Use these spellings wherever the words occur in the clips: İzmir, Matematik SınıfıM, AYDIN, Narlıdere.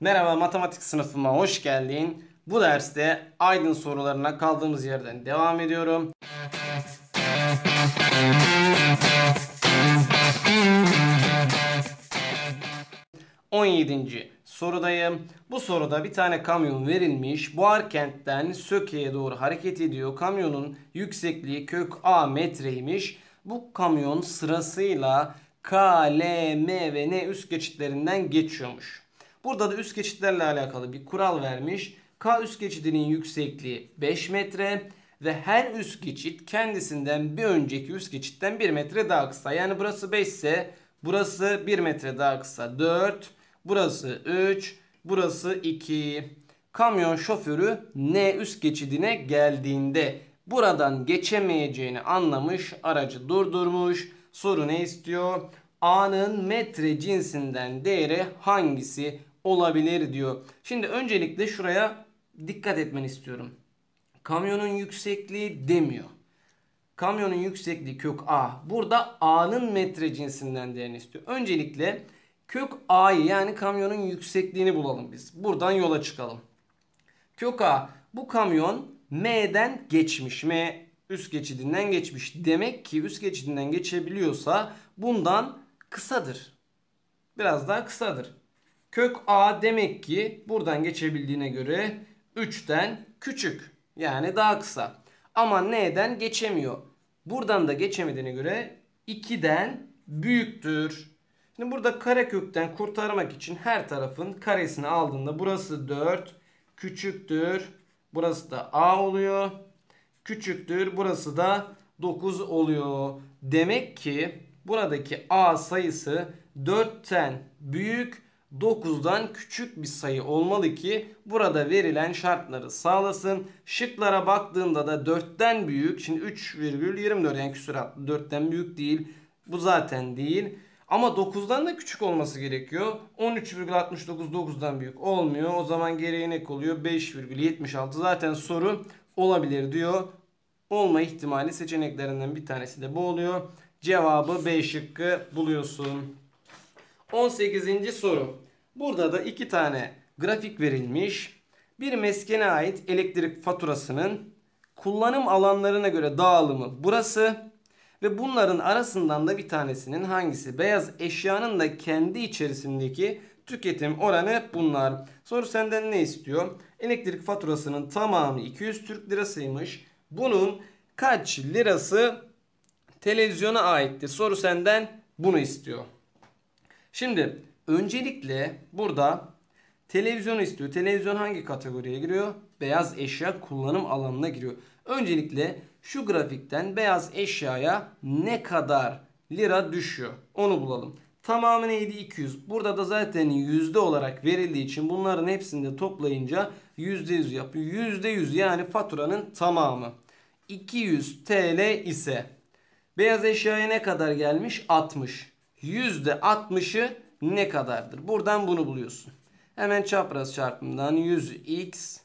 Merhaba, matematik sınıfıma hoş geldin. Bu derste Aydın sorularına kaldığımız yerden devam ediyorum. 17. sorudayım. Bu soruda bir tane kamyon verilmiş. Buharkent'ten Söke'ye doğru hareket ediyor. Kamyonun yüksekliği kök A metreymiş. Bu kamyon sırasıyla K, L, M ve N üst geçitlerinden geçiyormuş. Burada da üst geçitlerle alakalı bir kural vermiş. K üst geçidinin yüksekliği 5 metre ve her üst geçit kendisinden bir önceki üst geçitten 1 metre daha kısa. Yani burası 5 ise burası 1 metre daha kısa 4, burası 3, burası 2. Kamyon şoförü N üst geçidine geldiğinde buradan geçemeyeceğini anlamış, aracı durdurmuş. Soru ne istiyor? A'nın metre cinsinden değeri hangisi olabilir diyor. Şimdi öncelikle şuraya dikkat etmeni istiyorum. Kamyonun yüksekliği demiyor. Kamyonun yüksekliği kök A. Burada A'nın metre cinsinden değerini istiyor. Öncelikle kök A'yı, yani kamyonun yüksekliğini bulalım biz. Buradan yola çıkalım. Kök A, bu kamyon M'den geçmiş. M üst geçidinden geçmiş. Demek ki üst geçidinden geçebiliyorsa bundan kısadır. Biraz daha kısadır. Kök A demek ki buradan geçebildiğine göre 3'ten küçük. Yani daha kısa. Ama N'den geçemiyor. Buradan da geçemediğine göre 2'den büyüktür. Şimdi burada karekökten kurtarmak için her tarafın karesini aldığında burası 4 küçüktür. Burası da A oluyor. Küçüktür. Burası da 9 oluyor. Demek ki buradaki A sayısı 4'ten büyük, 9'dan küçük bir sayı olmalı ki burada verilen şartları sağlasın. Şıklara baktığında da 4'ten büyük. Şimdi 3,24, yani küsuratlı, 4'ten büyük değil. Bu zaten değil. Ama 9'dan da küçük olması gerekiyor. 13,69 9'dan büyük olmuyor. O zaman geriye ne kalıyor? 5,76 zaten soru olabilir diyor. Olma ihtimali seçeneklerinden bir tanesi de bu oluyor. Cevabı B şıkkı buluyorsun. 18. soru. Burada da iki tane grafik verilmiş. Bir meskene ait elektrik faturasının kullanım alanlarına göre dağılımı burası. Ve bunların arasından da bir tanesinin hangisi? Beyaz eşyanın da kendi içerisindeki tüketim oranı bunlar. Soru senden ne istiyor? Elektrik faturasının tamamı 200 Türk lirasıymış. Bunun kaç lirası televizyona aitti? Soru senden bunu istiyor. Şimdi öncelikle burada televizyonu istiyor. Televizyon hangi kategoriye giriyor? Beyaz eşya kullanım alanına giriyor. Öncelikle şu grafikten beyaz eşyaya ne kadar lira düşüyor? Onu bulalım. Tamamı neydi? 200. Burada da zaten yüzde olarak verildiği için bunların hepsini de toplayınca %100 yapıyor. %100, yani faturanın tamamı. 200 TL ise beyaz eşyaya ne kadar gelmiş? 60. %60'ı ne kadardır? Buradan bunu buluyorsun. Hemen çapraz çarpımdan 100x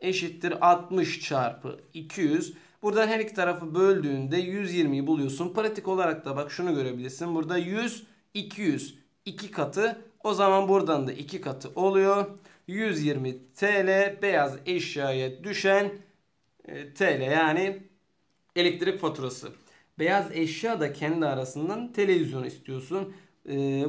eşittir 60 çarpı 200. Buradan her iki tarafı böldüğünde 120'yi buluyorsun. Pratik olarak da bak şunu görebilirsin. Burada 100, 200, 2 katı. O zaman buradan da 2 katı oluyor. 120 TL beyaz eşyaya düşen TL, yani elektrik faturası. Beyaz eşya da kendi arasından televizyon istiyorsun.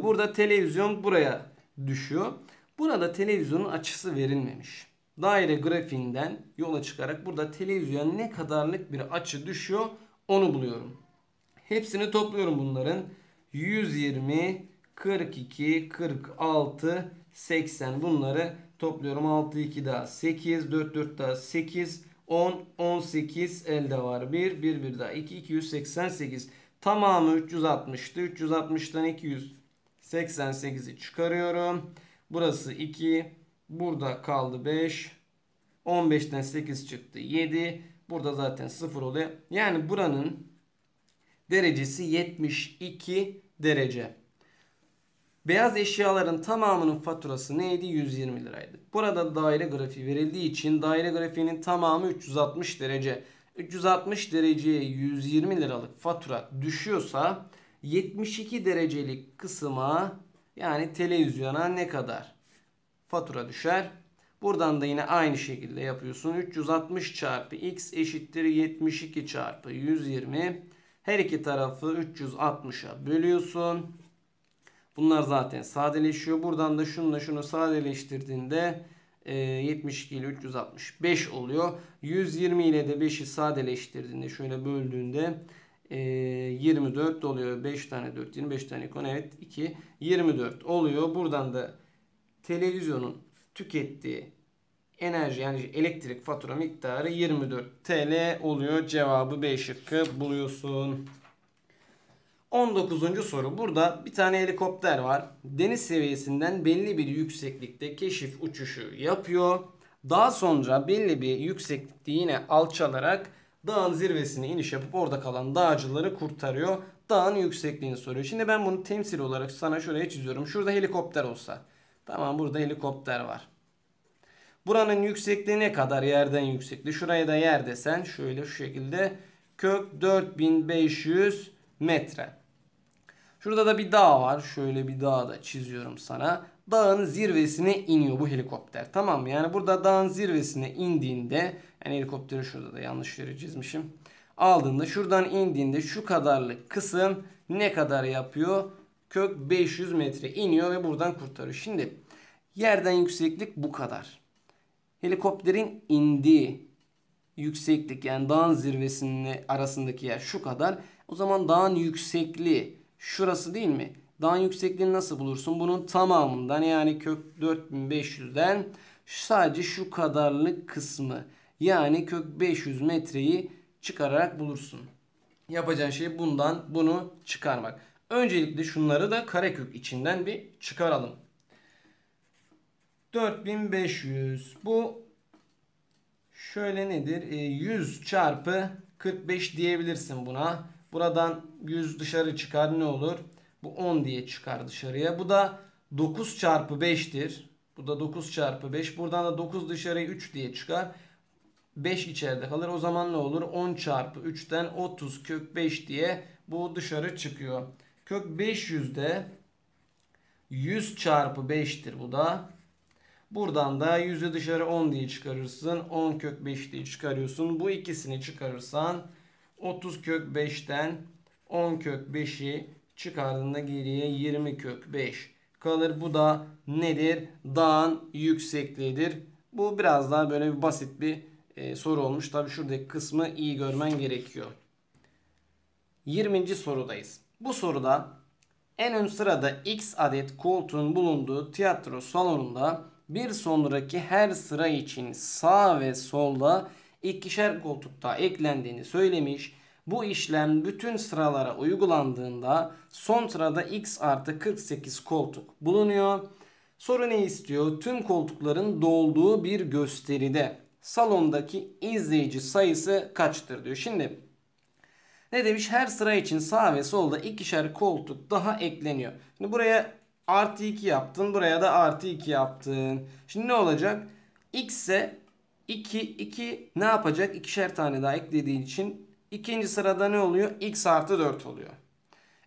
Burada televizyon buraya düşüyor. Burada televizyonun açısı verilmemiş. Daire grafiğinden yola çıkarak burada televizyona ne kadarlık bir açı düşüyor onu buluyorum. Hepsini topluyorum bunların. 120, 42, 46, 80, bunları topluyorum. 6, 2 daha 8, 4, 4 daha 8, 10, 18, elde var 1, 1, 1 daha 2, 288. Tamamı 360'tı. 360'tan 288'i çıkarıyorum. Burası 2, burada kaldı 5, 15'ten 8 çıktı 7, burada zaten 0 oluyor. Yani buranın derecesi 72 derece. Beyaz eşyaların tamamının faturası neydi? 120 liraydı. Burada daire grafiği verildiği için daire grafiğinin tamamı 360 derece. 360 dereceye 120 liralık fatura düşüyorsa 72 derecelik kısma, yani televizyona ne kadar? fatura düşer. Buradan da yine aynı şekilde yapıyorsun. 360 çarpı x eşittir 72 çarpı 120. Her iki tarafı 360'a bölüyorsun. Bunlar zaten sadeleşiyor. Buradan da şununla şunu sadeleştirdiğinde 72 ile 365 oluyor. 120 ile de 5'i sadeleştirdiğinde, şöyle böldüğünde 24 oluyor. 5 tane 4, 25 tane konu, evet 2, 24 oluyor. Buradan da televizyonun tükettiği enerji, yani elektrik fatura miktarı 24 TL oluyor. Cevabı B şıkkı buluyorsun. 19. soru. Burada bir tane helikopter var. Deniz seviyesinden belli bir yükseklikte keşif uçuşu yapıyor. Daha sonra belli bir yükseklikte yine alçalarak dağın zirvesine iniş yapıp orada kalan dağcıları kurtarıyor. Dağın yüksekliğini soruyor. Şimdi ben bunu temsil olarak sana şuraya çiziyorum. Şurada helikopter olsa. Tamam, burada helikopter var. Buranın yüksekliği ne kadar yerden yüksekliği? Şuraya da yer desen şöyle şu şekilde kök 4500 metre. Şurada da bir dağ var. Şöyle bir dağ da çiziyorum sana. Dağın zirvesine iniyor bu helikopter. Tamam mı? Yani burada dağın zirvesine indiğinde, yani helikopteri şurada da yanlış yere çizmişim. Aldığında şuradan indiğinde şu kadarlık kısım ne kadar yapıyor? Kök 500 metre iniyor ve buradan kurtarıyor. Şimdi yerden yükseklik bu kadar. Helikopterin indiği yükseklik, yani dağın zirvesinin arasındaki yer şu kadar. O zaman dağın yüksekliği şurası değil mi? Dağın yüksekliğini nasıl bulursun? Bunun tamamından, yani kök 4500'den sadece şu kadarlık kısmı, yani kök 500 metreyi çıkararak bulursun. Yapacağın şey bundan bunu çıkarmak. Öncelikle şunları da karekök içinden bir çıkaralım. 4500 bu şöyle nedir? 100 çarpı 45 diyebilirsin buna. Buradan 100 dışarı çıkar, ne olur? Bu 10 diye çıkar dışarıya. Bu da 9 çarpı 5'tir. Bu da 9 çarpı 5. Buradan da 9 dışarıya 3 diye çıkar. 5 içeride kalır. O zaman ne olur? 10 çarpı 3'ten 30 kök 5 diye bu dışarı çıkıyor. Kök 500'de 100 çarpı 5'tir bu da. Buradan da 100'ü dışarı 10 diye çıkarırsın. 10 kök 5 diye çıkarıyorsun. Bu ikisini çıkarırsan 30 kök 5'ten 10 kök 5'i çıkardığında geriye 20 kök 5 kalır. Bu da nedir? Dağın yüksekliğidir. Bu biraz daha böyle bir basit bir soru olmuş. Tabi şuradaki kısmı iyi görmen gerekiyor. 20. sorudayız. Bu soruda en ön sırada x adet koltuğun bulunduğu tiyatro salonunda bir sonraki her sıra için sağ ve solda ikişer koltukta eklendiğini söylemiş. Bu işlem bütün sıralara uygulandığında son sırada x artı 48 koltuk bulunuyor. Soru ne istiyor? Tüm koltukların dolduğu bir gösteride salondaki izleyici sayısı kaçtır diyor. Şimdi ne demiş? Her sıra için sağ ve solda ikişer koltuk daha ekleniyor. Şimdi buraya artı 2 yaptın. Buraya da artı 2 yaptın. Şimdi ne olacak? X ise 2, 2 ne yapacak? İkişer tane daha eklediği için ikinci sırada ne oluyor? X artı 4 oluyor.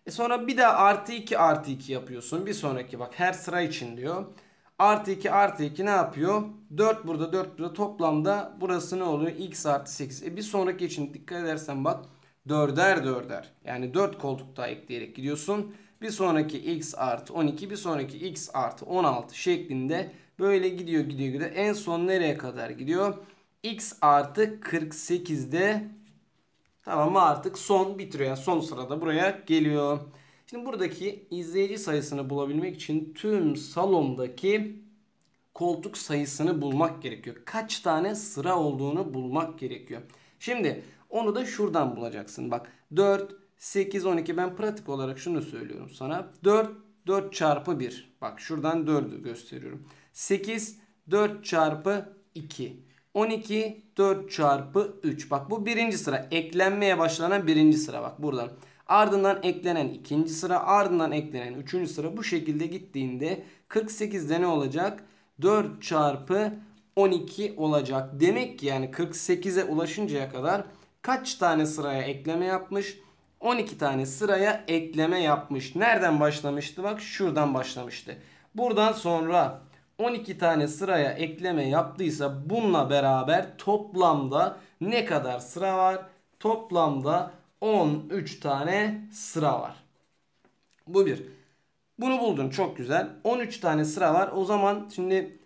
Sonra bir daha artı 2 artı 2 yapıyorsun. Bir sonraki, bak her sıra için diyor. Artı 2 artı 2 ne yapıyor? 4 burada, 4 burada, toplamda burası ne oluyor? X artı 8. Bir sonraki için dikkat edersen bak 4'er 4'er. Yani 4 koltuk daha ekleyerek gidiyorsun. Bir sonraki x artı 12, bir sonraki x artı 16 şeklinde böyle gidiyor gidiyor gidiyor. En son nereye kadar gidiyor? X artı 48'de, tamam mı, artık son bitiriyor. Yani son sırada buraya geliyor. Şimdi buradaki izleyici sayısını bulabilmek için tüm salondaki koltuk sayısını bulmak gerekiyor. Kaç tane sıra olduğunu bulmak gerekiyor. Şimdi onu da şuradan bulacaksın. Bak 4, 8, 12, ben pratik olarak şunu söylüyorum sana. 4, 4 çarpı 1. Bak şuradan 4'ü gösteriyorum. 8, 4 çarpı 2. 12, 4 çarpı 3. Bak bu birinci sıra. Eklenmeye başlanan birinci sıra. Bak buradan. Ardından eklenen ikinci sıra. Ardından eklenen üçüncü sıra. Bu şekilde gittiğinde 48'de ne olacak? 4 çarpı 12 olacak. Demek ki yani 48'e ulaşıncaya kadar kaç tane sıraya ekleme yapmış? 12 tane sıraya ekleme yapmış. Nereden başlamıştı? Bak şuradan başlamıştı. Buradan sonra 12 tane sıraya ekleme yaptıysa bununla beraber toplamda ne kadar sıra var? Toplamda 13 tane sıra var. Bu bir. Bunu buldun, çok güzel. 13 tane sıra var. O zaman şimdi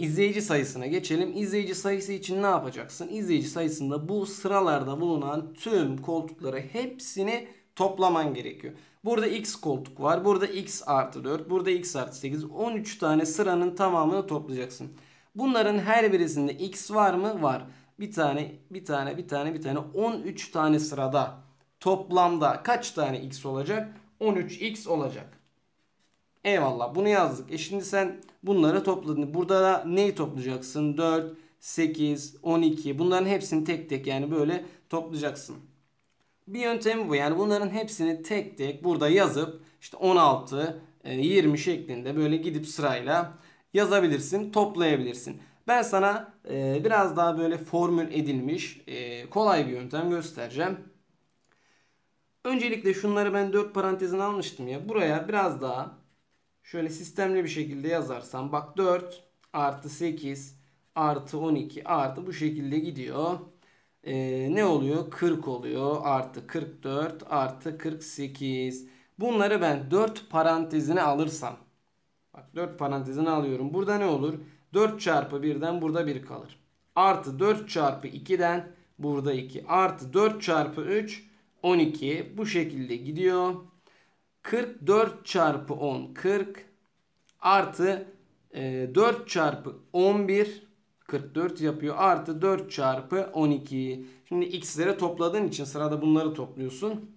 izleyici sayısına geçelim. İzleyici sayısı için ne yapacaksın? İzleyici sayısında bu sıralarda bulunan tüm koltukları hepsini toplaman gerekiyor. Burada x koltuk var. Burada x artı 4. Burada x artı 8. 13 tane sıranın tamamını toplayacaksın. Bunların her birisinde x var mı? Var. Bir tane 13 tane sırada toplamda kaç tane x olacak? 13x olacak. Eyvallah, bunu yazdık. Şimdi sen bunları topladın. Burada da neyi toplayacaksın? 4, 8, 12. Bunların hepsini tek tek yani böyle toplayacaksın. Bir yöntemi bu. Yani bunların hepsini tek tek burada yazıp işte 16, 20 şeklinde böyle gidip sırayla yazabilirsin, toplayabilirsin. Ben sana biraz daha böyle formül edilmiş kolay bir yöntem göstereceğim. Öncelikle şunları ben 4 parantezine almıştım ya. Buraya biraz daha şöyle sistemli bir şekilde yazarsam. Bak 4 artı 8 artı 12 artı bu şekilde gidiyor. Ne oluyor? 40 oluyor. Artı 44 artı 48. Bunları ben 4 parantezine alırsam. Bak 4 parantezine alıyorum. Burada ne olur? 4 çarpı 1'den burada 1 kalır. Artı 4 çarpı 2'den burada 2. Artı 4 çarpı 3. 12 bu şekilde gidiyor. 44 çarpı 10 40 artı 4 çarpı 11 44 yapıyor. Artı 4 çarpı 12. Şimdi x'lere topladığın için sırada bunları topluyorsun.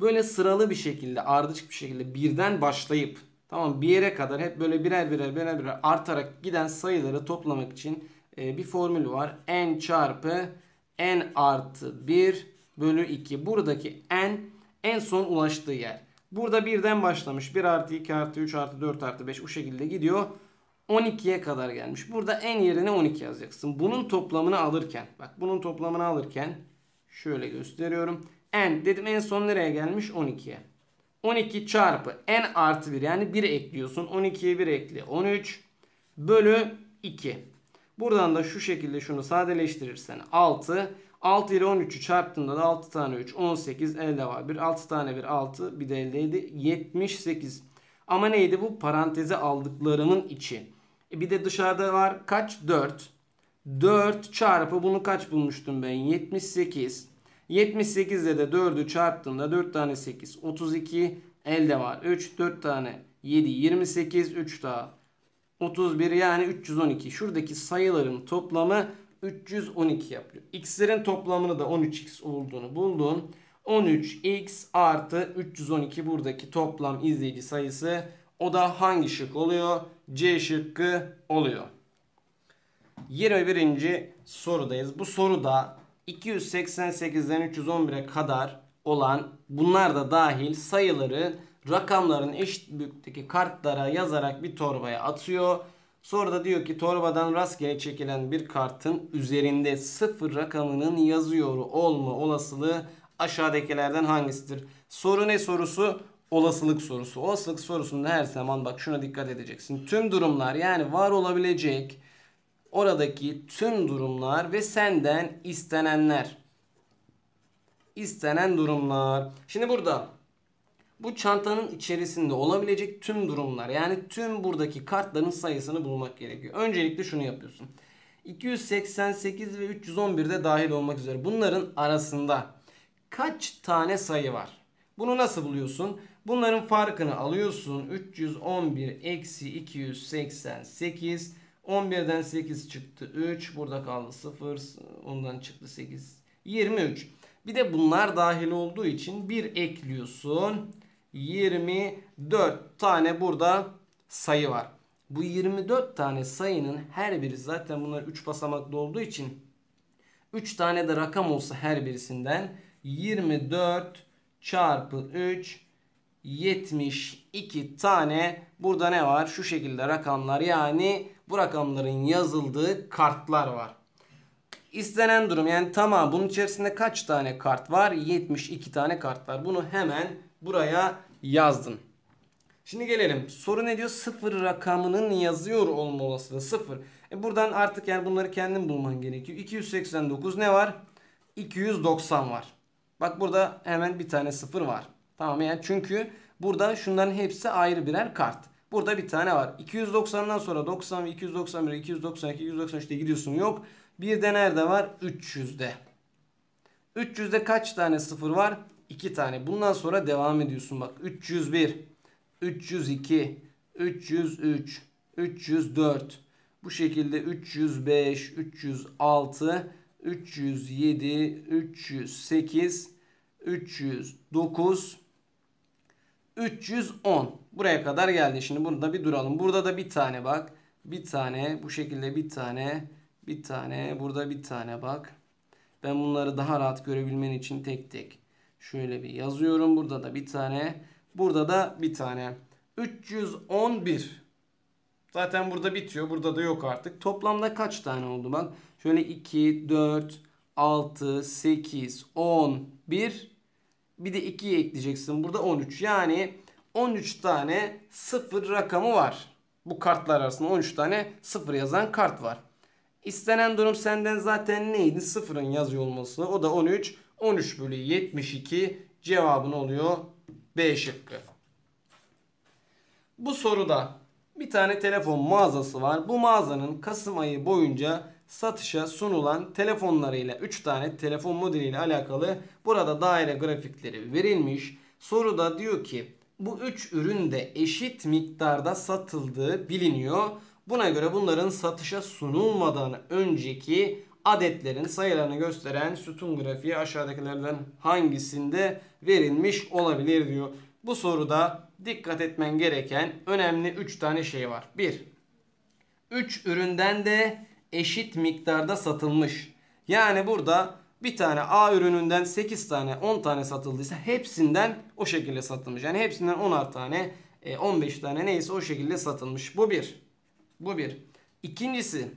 Böyle sıralı bir şekilde ardışık bir şekilde birden başlayıp tamam bir yere kadar hep böyle birer birer artarak giden sayıları toplamak için bir formül var. N çarpı n artı 1 bölü 2. Buradaki n en son ulaştığı yer. Burada birden başlamış. 1 artı 2 artı 3 artı 4 artı 5 bu şekilde gidiyor. 12'ye kadar gelmiş. Burada n yerine 12 yazacaksın. Bunun toplamını alırken. Bak bunun toplamını alırken. Şöyle gösteriyorum. N dedim en son nereye gelmiş? 12'ye. 12 çarpı n artı 1 yani 1 ekliyorsun. 12'ye 1 ekle. 13 bölü 2. Buradan da şu şekilde şunu sadeleştirirsen. 6. 6 ile 13'ü çarptığında da 6 tane 3, 18, elde var 1, 6 tane 1, 6, bir de eldeydi 78. Ama neydi bu? Paranteze aldıklarımın içi. Bir de dışarıda var kaç? 4. 4 çarpı bunu kaç bulmuştum ben? 78. 78 ile de 4'ü çarptığında 4 tane 8, 32, elde var 3, 4 tane 7, 28, 3 daha 31 yani 312. Şuradaki sayıların toplamı 312 yapıyor. X'lerin toplamını da 13x olduğunu buldum. 13x artı 312 buradaki toplam izleyici sayısı. O da hangi şık oluyor? C şıkkı oluyor. 21. sorudayız. Bu soruda 288'den 311'e kadar olan bunlar da dahil sayıları rakamların eşit büyüklükteki kartlara yazarak bir torbaya atıyor. Sonra da diyor ki torbadan rastgele çekilen bir kartın üzerinde 0 rakamının yazıyor olma olasılığı aşağıdakilerden hangisidir? Soru ne sorusu? Olasılık sorusu. Olasılık sorusunda her zaman bak şuna dikkat edeceksin. Tüm durumlar yani var olabilecek oradaki tüm durumlar ve senden istenenler. İstenen durumlar. Şimdi burada. Bu çantanın içerisinde olabilecek tüm durumlar yani tüm buradaki kartların sayısını bulmak gerekiyor. Öncelikle şunu yapıyorsun. 288 ve 311'de dahil olmak üzere bunların arasında kaç tane sayı var? Bunu nasıl buluyorsun? Bunların farkını alıyorsun. 311 eksi 288. 11'den 8 çıktı 3. Burada kaldı 0. Ondan çıktı 8. 23. Bir de bunlar dahil olduğu için 1 ekliyorsun. 24 tane burada sayı var. Bu 24 tane sayının her biri zaten bunlar 3 basamaklı olduğu için 3 tane de rakam olsa her birisinden 24 çarpı 3 72 tane burada ne var? Şu şekilde rakamlar yani bu rakamların yazıldığı kartlar var. İstenen durum yani tamam bunun içerisinde kaç tane kart var? 72 tane kart var. Bunu hemen buraya yazdım. Şimdi gelelim. Soru ne diyor? 0 rakamının yazıyor olma olasılığı 0. Buradan artık yani bunları kendin bulman gerekiyor. 289 ne var? 290 var. Bak burada hemen bir tane 0 var. Tamam yani çünkü burada şunların hepsi ayrı birer kart. Burada bir tane var. 290'dan sonra 90, 291, 292, 293'te gidiyorsun. Yok. Bir de nerede var? 300'de. 300'de kaç tane 0 var? 2 tane. Bundan sonra devam ediyorsun. Bak 301, 302, 303, 304. Bu şekilde 305, 306, 307, 308, 309, 310. Buraya kadar geldi. Şimdi burada bir duralım. Burada da bir tane bak. Bir tane. Bu şekilde bir tane. Bir tane. Burada bir tane bak. Ben bunları daha rahat görebilmen için tek tek şöyle bir yazıyorum. Burada da bir tane. Burada da bir tane. 311. Zaten burada bitiyor. Burada da yok artık. Toplamda kaç tane oldu bak. Şöyle 2, 4, 6, 8, 11. Bir de 2'yi ekleyeceksin. Burada 13. Yani 13 tane 0 rakamı var. Bu kartlar arasında 13 tane 0 yazan kart var. İstenen durum senden zaten neydi? 0'ın yazıyor olması. O da 13. 13 bölü 72 cevabın oluyor. B şıkkı. Bu soruda bir tane telefon mağazası var. Bu mağazanın Kasım ayı boyunca satışa sunulan telefonlarıyla 3 tane telefon modeliyle alakalı burada daire grafikleri verilmiş. Soruda diyor ki bu 3 ürün de eşit miktarda satıldığı biliniyor. Buna göre bunların satışa sunulmadan önceki adetlerin sayılarını gösteren sütun grafiği aşağıdakilerden hangisinde verilmiş olabilir diyor. Bu soruda dikkat etmen gereken önemli 3 tane şey var. 1. 3 üründen de eşit miktarda satılmış. Yani burada bir tane A ürününden 8 tane 10 tane satıldıysa hepsinden o şekilde satılmış. Yani hepsinden 10'ar tane 15 tane neyse o şekilde satılmış. Bu bir. Bu bir. İkincisi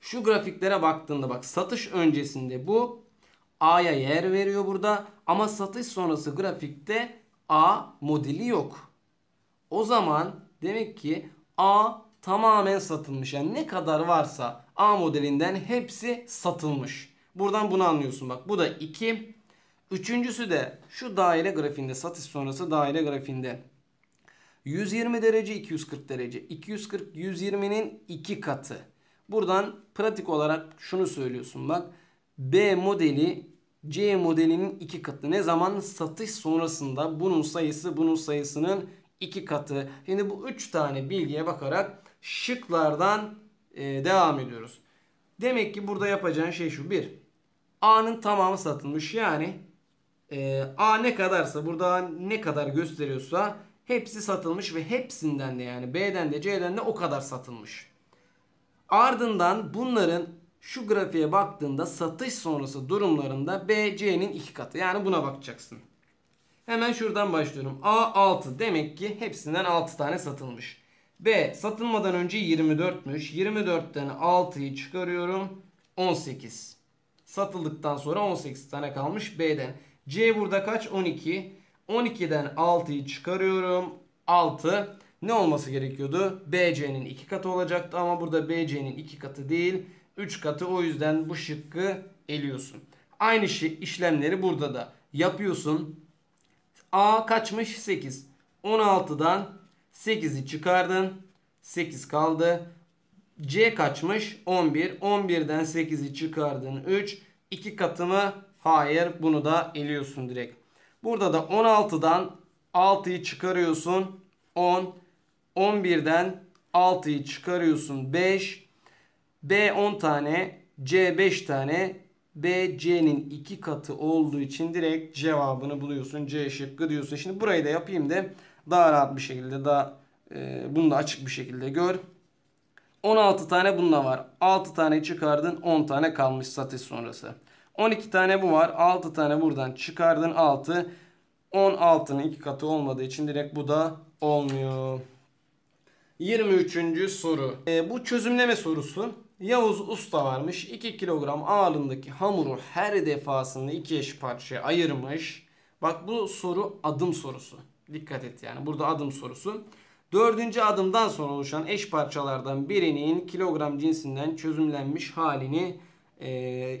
şu grafiklere baktığında bak satış öncesinde bu A'ya yer veriyor burada ama satış sonrası grafikte A modeli yok. O zaman demek ki A tamamen satılmış. Yani ne kadar varsa A modelinden hepsi satılmış. Buradan bunu anlıyorsun. Bak bu da 2. Üçüncüsü de şu daire grafiğinde satış sonrası daire grafiğinde 120 derece 240 derece 240 120'nin 2 katı. Buradan pratik olarak şunu söylüyorsun bak B modeli C modelinin 2 katı. Ne zaman satış sonrasında bunun sayısı bunun sayısının 2 katı. Şimdi bu 3 tane bilgiye bakarak şıklardan devam ediyoruz. Demek ki burada yapacağın şey şu. 1. A'nın tamamı satılmış. Yani A ne kadarsa burada ne kadar gösteriyorsa hepsi satılmış ve hepsinden de yani B'den de C'den de o kadar satılmış. Ardından bunların şu grafiğe baktığında satış sonrası durumlarında B, C'nin 2 katı. Yani buna bakacaksın. Hemen şuradan başlıyorum. A 6 demek ki hepsinden 6 tane satılmış. B satılmadan önce 24'müş. 24'ten 6'yı çıkarıyorum. 18. Satıldıktan sonra 18 tane kalmış B'den. C burada kaç? 12. 12'den 6'yı çıkarıyorum. 6. Ne olması gerekiyordu? BC'nin 2 katı olacaktı ama burada BC'nin 2 katı değil 3 katı. O yüzden bu şıkkı eliyorsun. Aynı işlemleri burada da yapıyorsun. A kaçmış? 8. 16'dan 8'i çıkardın. 8 kaldı. C kaçmış? 11. 11'den 8'i çıkardın. 3. 2 katı mı? Hayır. Bunu da eliyorsun direkt. Burada da 16'dan 6'yı çıkarıyorsun. 10. 11'den 6'yı çıkarıyorsun. 5. B 10 tane. C 5 tane. B, C'nin 2 katı olduğu için direkt cevabını buluyorsun. C şıkkı diyorsun. Şimdi burayı da yapayım da daha rahat bir şekilde daha bunu da açık bir şekilde gör. 16 tane bununla var. 6 tane çıkardın. 10 tane kalmış satış sonrası. 12 tane bu var. 6 tane buradan çıkardın. 6. 16'nın 2 katı olmadığı için direkt bu da olmuyor. 23. soru. Bu çözümleme sorusu. Yavuz Usta varmış. 2 kilogram ağırlığındaki hamuru her defasında 2 eş parçaya ayırmış. Bak bu soru adım sorusu. Dikkat et yani. Burada adım sorusu. Dördüncü adımdan sonra oluşan eş parçalardan birinin kilogram cinsinden çözümlenmiş halini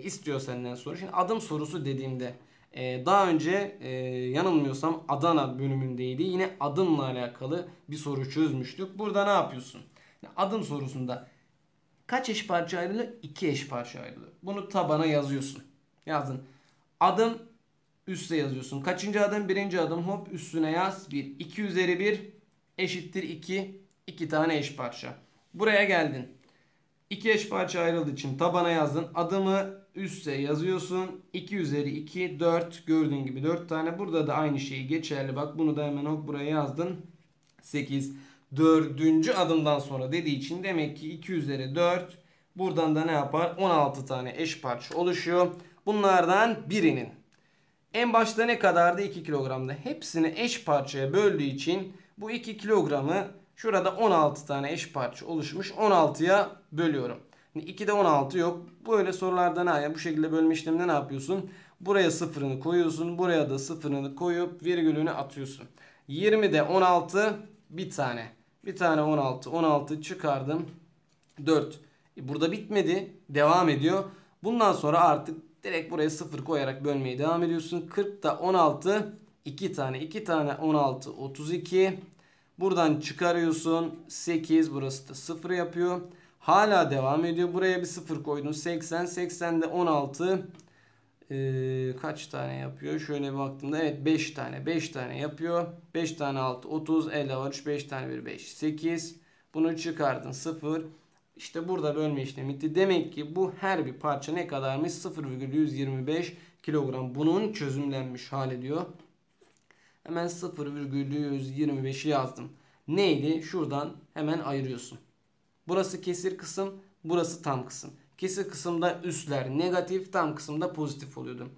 istiyor senden soru. Şimdi adım sorusu dediğimde daha önce yanılmıyorsam Adana bölümündeydi. Yine adımla alakalı bir soru çözmüştük. Burada ne yapıyorsun? Adım sorusunda kaç eş parça ayrılıyor? 2 eş parça ayrılıyor. Bunu tabana yazıyorsun. Yazdın. Adım üste yazıyorsun. Kaçıncı adım? Birinci adım. Hop üstüne yaz. 1. 2 üzeri 1 eşittir 2. 2 tane eş parça. Buraya geldin. 2 eş parça ayrıldığı için tabana yazdın. Adımı üste yazıyorsun. 2 üzeri 2. 4. Gördüğün gibi 4 tane. Burada da aynı şeyi geçerli. Bak bunu da hemen hop buraya yazdın. 8. Dördüncü adımdan sonra dediği için demek ki 2 üzeri 4. Buradan da ne yapar? 16 tane eş parça oluşuyor. Bunlardan birinin en başta ne kadardı? 2 kilogramda. Hepsini eş parçaya böldüğü için bu 2 kilogramı şurada 16 tane eş parça oluşmuş. 16'ya bölüyorum. 2'de 16 yok. Böyle sorularda bu şekilde bölme işleminde ne yapıyorsun? Buraya sıfırını koyuyorsun. Buraya da sıfırını koyup virgülünü atıyorsun. 20'de 16 bir tane. Bir tane 16. 16 çıkardım. 4. Burada bitmedi. Devam ediyor. Bundan sonra artık direkt buraya 0 koyarak bölmeye devam ediyorsun. 40'da 16. 2 tane. 2 tane 16. 32. Buradan çıkarıyorsun. 8. Burası da 0 yapıyor. Hala devam ediyor. Buraya bir 0 koydun. 80. 80'de 16. Kaç tane yapıyor? Şöyle bir baktığımda evet 5 tane. 5 tane yapıyor. 5 tane 6. 30. 50 var. 5 tane 1. 5. 8. Bunu çıkardın. 0. İşte burada bölme işlemi bitti. Demek ki bu her bir parça ne kadarmış? 0,125 kilogram. Bunun çözümlenmiş hali diyor. Hemen 0,125'i yazdım. Neydi? Şuradan hemen ayırıyorsun. Burası kesir kısım. Burası tam kısım. Kesir kısımda üstler negatif, tam kısımda pozitif oluyordu.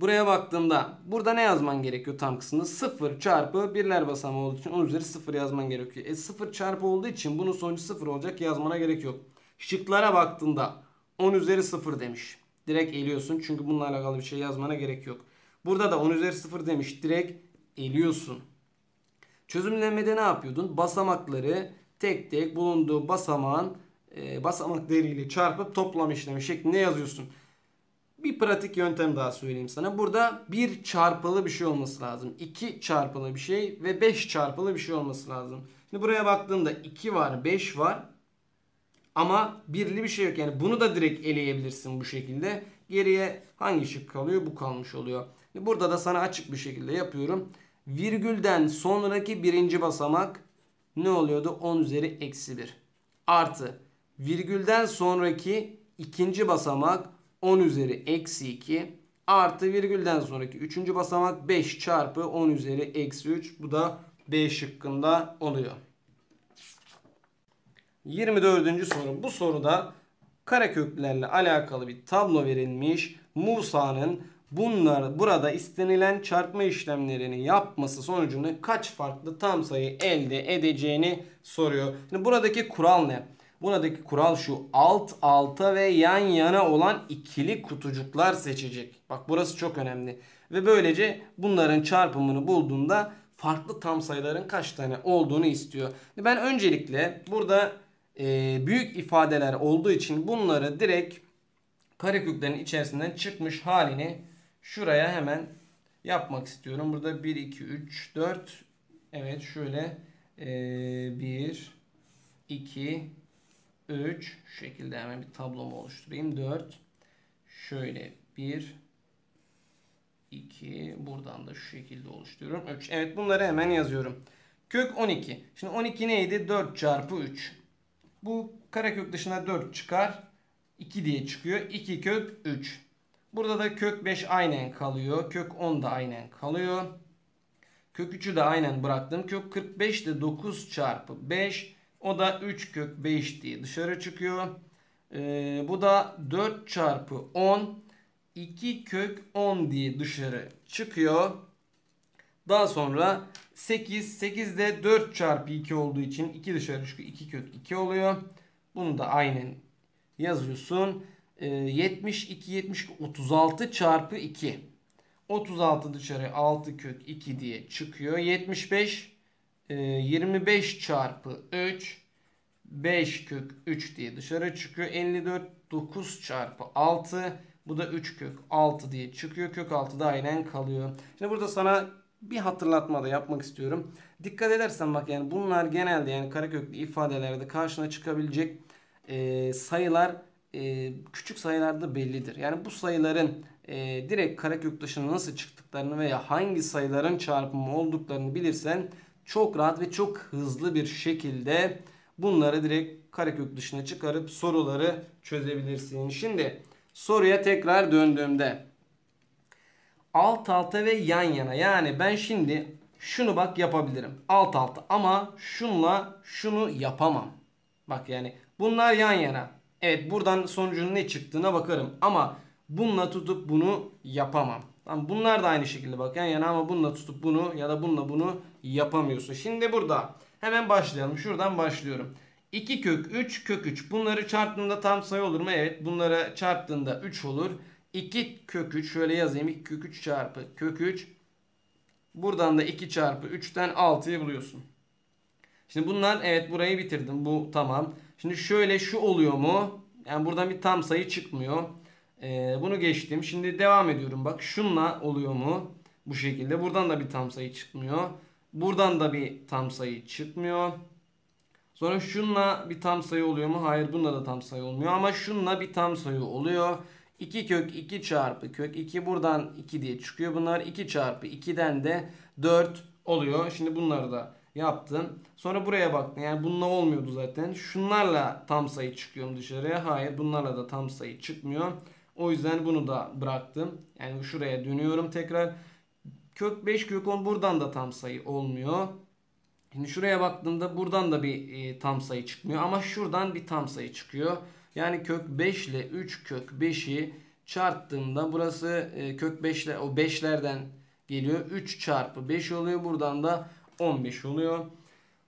Buraya baktığımda burada ne yazman gerekiyor tam kısımda? 0 çarpı birler basamağı olduğu için onun üzeri 0 yazman gerekiyor. 0 çarpı olduğu için bunun sonucu 0 olacak, yazmana gerek yok. Şıklara baktığında 10 üzeri 0 demiş. Direkt eliyorsun çünkü bununla alakalı bir şey yazmana gerek yok. Burada da 10 üzeri 0 demiş. Direkt eliyorsun. Çözümlemede ne yapıyordun? Basamakları tek tek bulunduğu basamağın basamak değeriyle çarpıp toplam işlemi şeklinde yazıyorsun. Bir pratik yöntem daha söyleyeyim sana. Burada 1 çarpılı bir şey olması lazım. 2 çarpılı bir şey ve 5 çarpılı bir şey olması lazım. Şimdi buraya baktığımda 2 var, 5 var ama birli bir şey yok. Yani bunu da direkt eleyebilirsin bu şekilde. Geriye hangi şık kalıyor? Bu kalmış oluyor. Şimdi burada da sana açık bir şekilde yapıyorum. Virgülden sonraki birinci basamak ne oluyordu? 10 üzeri eksi 1 artı virgülden sonraki ikinci basamak 10 üzeri eksi 2 artı virgülden sonraki üçüncü basamak 5 çarpı 10 üzeri eksi 3. Bu da B şıkkında oluyor. 24. soru. Bu soruda kareköklerle alakalı bir tablo verilmiş. Musa'nın burada istenilen çarpma işlemlerini yapması sonucunda kaç farklı tam sayı elde edeceğini soruyor. Şimdi buradaki kural ne? Buradaki kural şu: alt alta ve yan yana olan ikili kutucuklar seçecek. Bak burası çok önemli. Ve böylece bunların çarpımını bulduğunda farklı tam sayıların kaç tane olduğunu istiyor. Ben öncelikle burada büyük ifadeler olduğu için bunları direkt kareköklerin içerisinden çıkmış halini şuraya hemen yapmak istiyorum. Burada 1, 2, 3, 4. Evet şöyle 1, 2, 3 şu şekilde hemen bir tablomu oluşturayım. 4 şöyle 1 2 buradan da şu şekilde oluşturuyorum. 3. Evet bunları hemen yazıyorum. Kök 12. Şimdi 12 neydi? 4 çarpı 3. Bu karekök dışına 4 çıkar. 2 diye çıkıyor. 2 kök 3. Burada da kök 5 aynen kalıyor. Kök 10 da aynen kalıyor. Kök 3'ü de aynen bıraktım. Kök 45 de 9 çarpı 5. O da 3 kök 5 diye dışarı çıkıyor. Bu da 4 çarpı 10. 2 kök 10 diye dışarı çıkıyor. Daha sonra 8. 8 de 4 çarpı 2 olduğu için 2 dışarı çıkıyor. 2 kök 2 oluyor. Bunu da aynen yazıyorsun. 72, 36 çarpı 2. 36 dışarı 6 kök 2 diye çıkıyor. 75 25 çarpı 3 5 kök 3 diye dışarı çıkıyor. 54 9 çarpı 6 bu da 3 kök 6 diye çıkıyor. Kök 6 da aynen kalıyor. Şimdi burada sana bir hatırlatma da yapmak istiyorum. Dikkat edersen bak, yani bunlar genelde yani kareköklü ifadelerde karşına çıkabilecek sayılar küçük sayılarda bellidir. Yani bu sayıların direkt karekök dışına nasıl çıktıklarını veya hangi sayıların çarpımı olduklarını bilirsen çok rahat ve çok hızlı bir şekilde bunları direkt karekök dışına çıkarıp soruları çözebilirsin. Şimdi soruya tekrar döndüğümde alt alta ve yan yana, yani ben şimdi şunu bak yapabilirim alt alta ama şunla şunu yapamam. Bak yani bunlar yan yana. Evet, buradan sonucun ne çıktığına bakarım ama bununla tutup bunu yapamam. Tamam, bunlar da aynı şekilde bak yan yana ama bununla tutup bunu ya da bununla bunu yapamıyorsun. Şimdi burada hemen başlayalım. Şuradan başlıyorum. 2 kök 3 kök 3. Bunları çarptığında tam sayı olur mu? Evet, bunlara çarptığında 3 olur. 2 kök 3 şöyle yazayım. 2 kök 3 çarpı kök 3. Buradan da 2 çarpı 3'ten 6'yı buluyorsun. Şimdi bunlar, evet, burayı bitirdim. Bu tamam. Şimdi şöyle şu oluyor mu? Yani buradan bir tam sayı çıkmıyor. Bunu geçtim. Şimdi devam ediyorum. Bak şunla oluyor mu? Bu şekilde. Buradan da bir tam sayı çıkmıyor. Buradan da bir tam sayı çıkmıyor. Sonra şunla bir tam sayı oluyor mu? Hayır, bununla da tam sayı olmuyor. Ama şunla bir tam sayı oluyor. 2 kök 2 çarpı kök 2. Buradan 2 diye çıkıyor. Bunlar 2 çarpı 2'den de 4 oluyor. Şimdi bunları da yaptım. Sonra buraya baktım. Yani bununla olmuyordu zaten. Şunlarla tam sayı çıkıyor dışarıya. Hayır, bunlarla da tam sayı çıkmıyor. O yüzden bunu da bıraktım. Yani şuraya dönüyorum tekrar. Kök 5 kök 10 buradan da tam sayı olmuyor. Şimdi şuraya baktığımda buradan da bir tam sayı çıkmıyor. Ama şuradan bir tam sayı çıkıyor. Yani kök 5 ile 3 kök 5'i çarptığımda burası kök 5 ile o 5'lerden geliyor. 3 çarpı 5 oluyor. Buradan da 15 oluyor.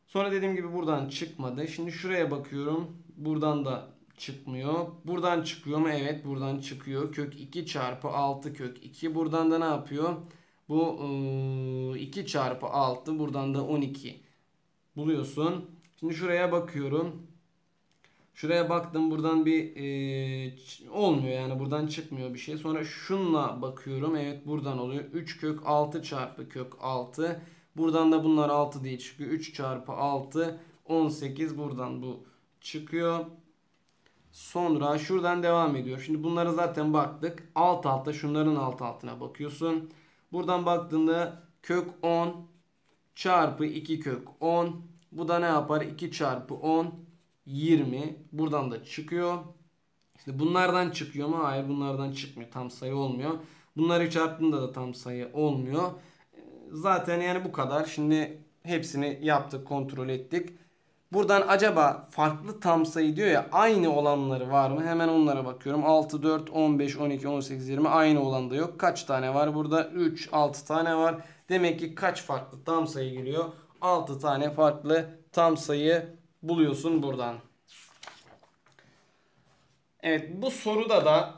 Sonra dediğim gibi buradan çıkmadı. Şimdi şuraya bakıyorum. Buradan da çıkmıyor. Buradan çıkıyor mu? Evet, buradan çıkıyor. Kök 2 çarpı 6 kök 2. Buradan da ne yapıyor? Bu 2 çarpı 6. Buradan da 12 buluyorsun. Şimdi şuraya bakıyorum. Şuraya baktım. Buradan bir olmuyor yani. Buradan çıkmıyor bir şey. Sonra şunla bakıyorum. Evet, buradan oluyor. 3 kök 6 çarpı kök 6. Buradan da bunlar 6 diye çıkıyor. 3 çarpı 6 18. Buradan bu çıkıyor. Sonra şuradan devam ediyor. Şimdi bunlara zaten baktık. Alt alta, şunların alt altına bakıyorsun. Buradan baktığında kök 10 çarpı 2 kök 10. Bu da ne yapar? 2 çarpı 10 20. Buradan da çıkıyor. İşte bunlardan çıkıyor mu? Hayır, bunlardan çıkmıyor. Tam sayı olmuyor. Bunları çarptığında da tam sayı olmuyor. Zaten yani bu kadar. Şimdi hepsini yaptık, kontrol ettik. Buradan acaba farklı tam sayı diyor ya, aynı olanları var mı? Hemen onlara bakıyorum. 6, 4, 15, 12, 18, 20 aynı olan da yok. Kaç tane var burada? 3, 6 tane var. Demek ki kaç farklı tam sayı geliyor? 6 tane farklı tam sayı buluyorsun buradan. Evet, bu soruda da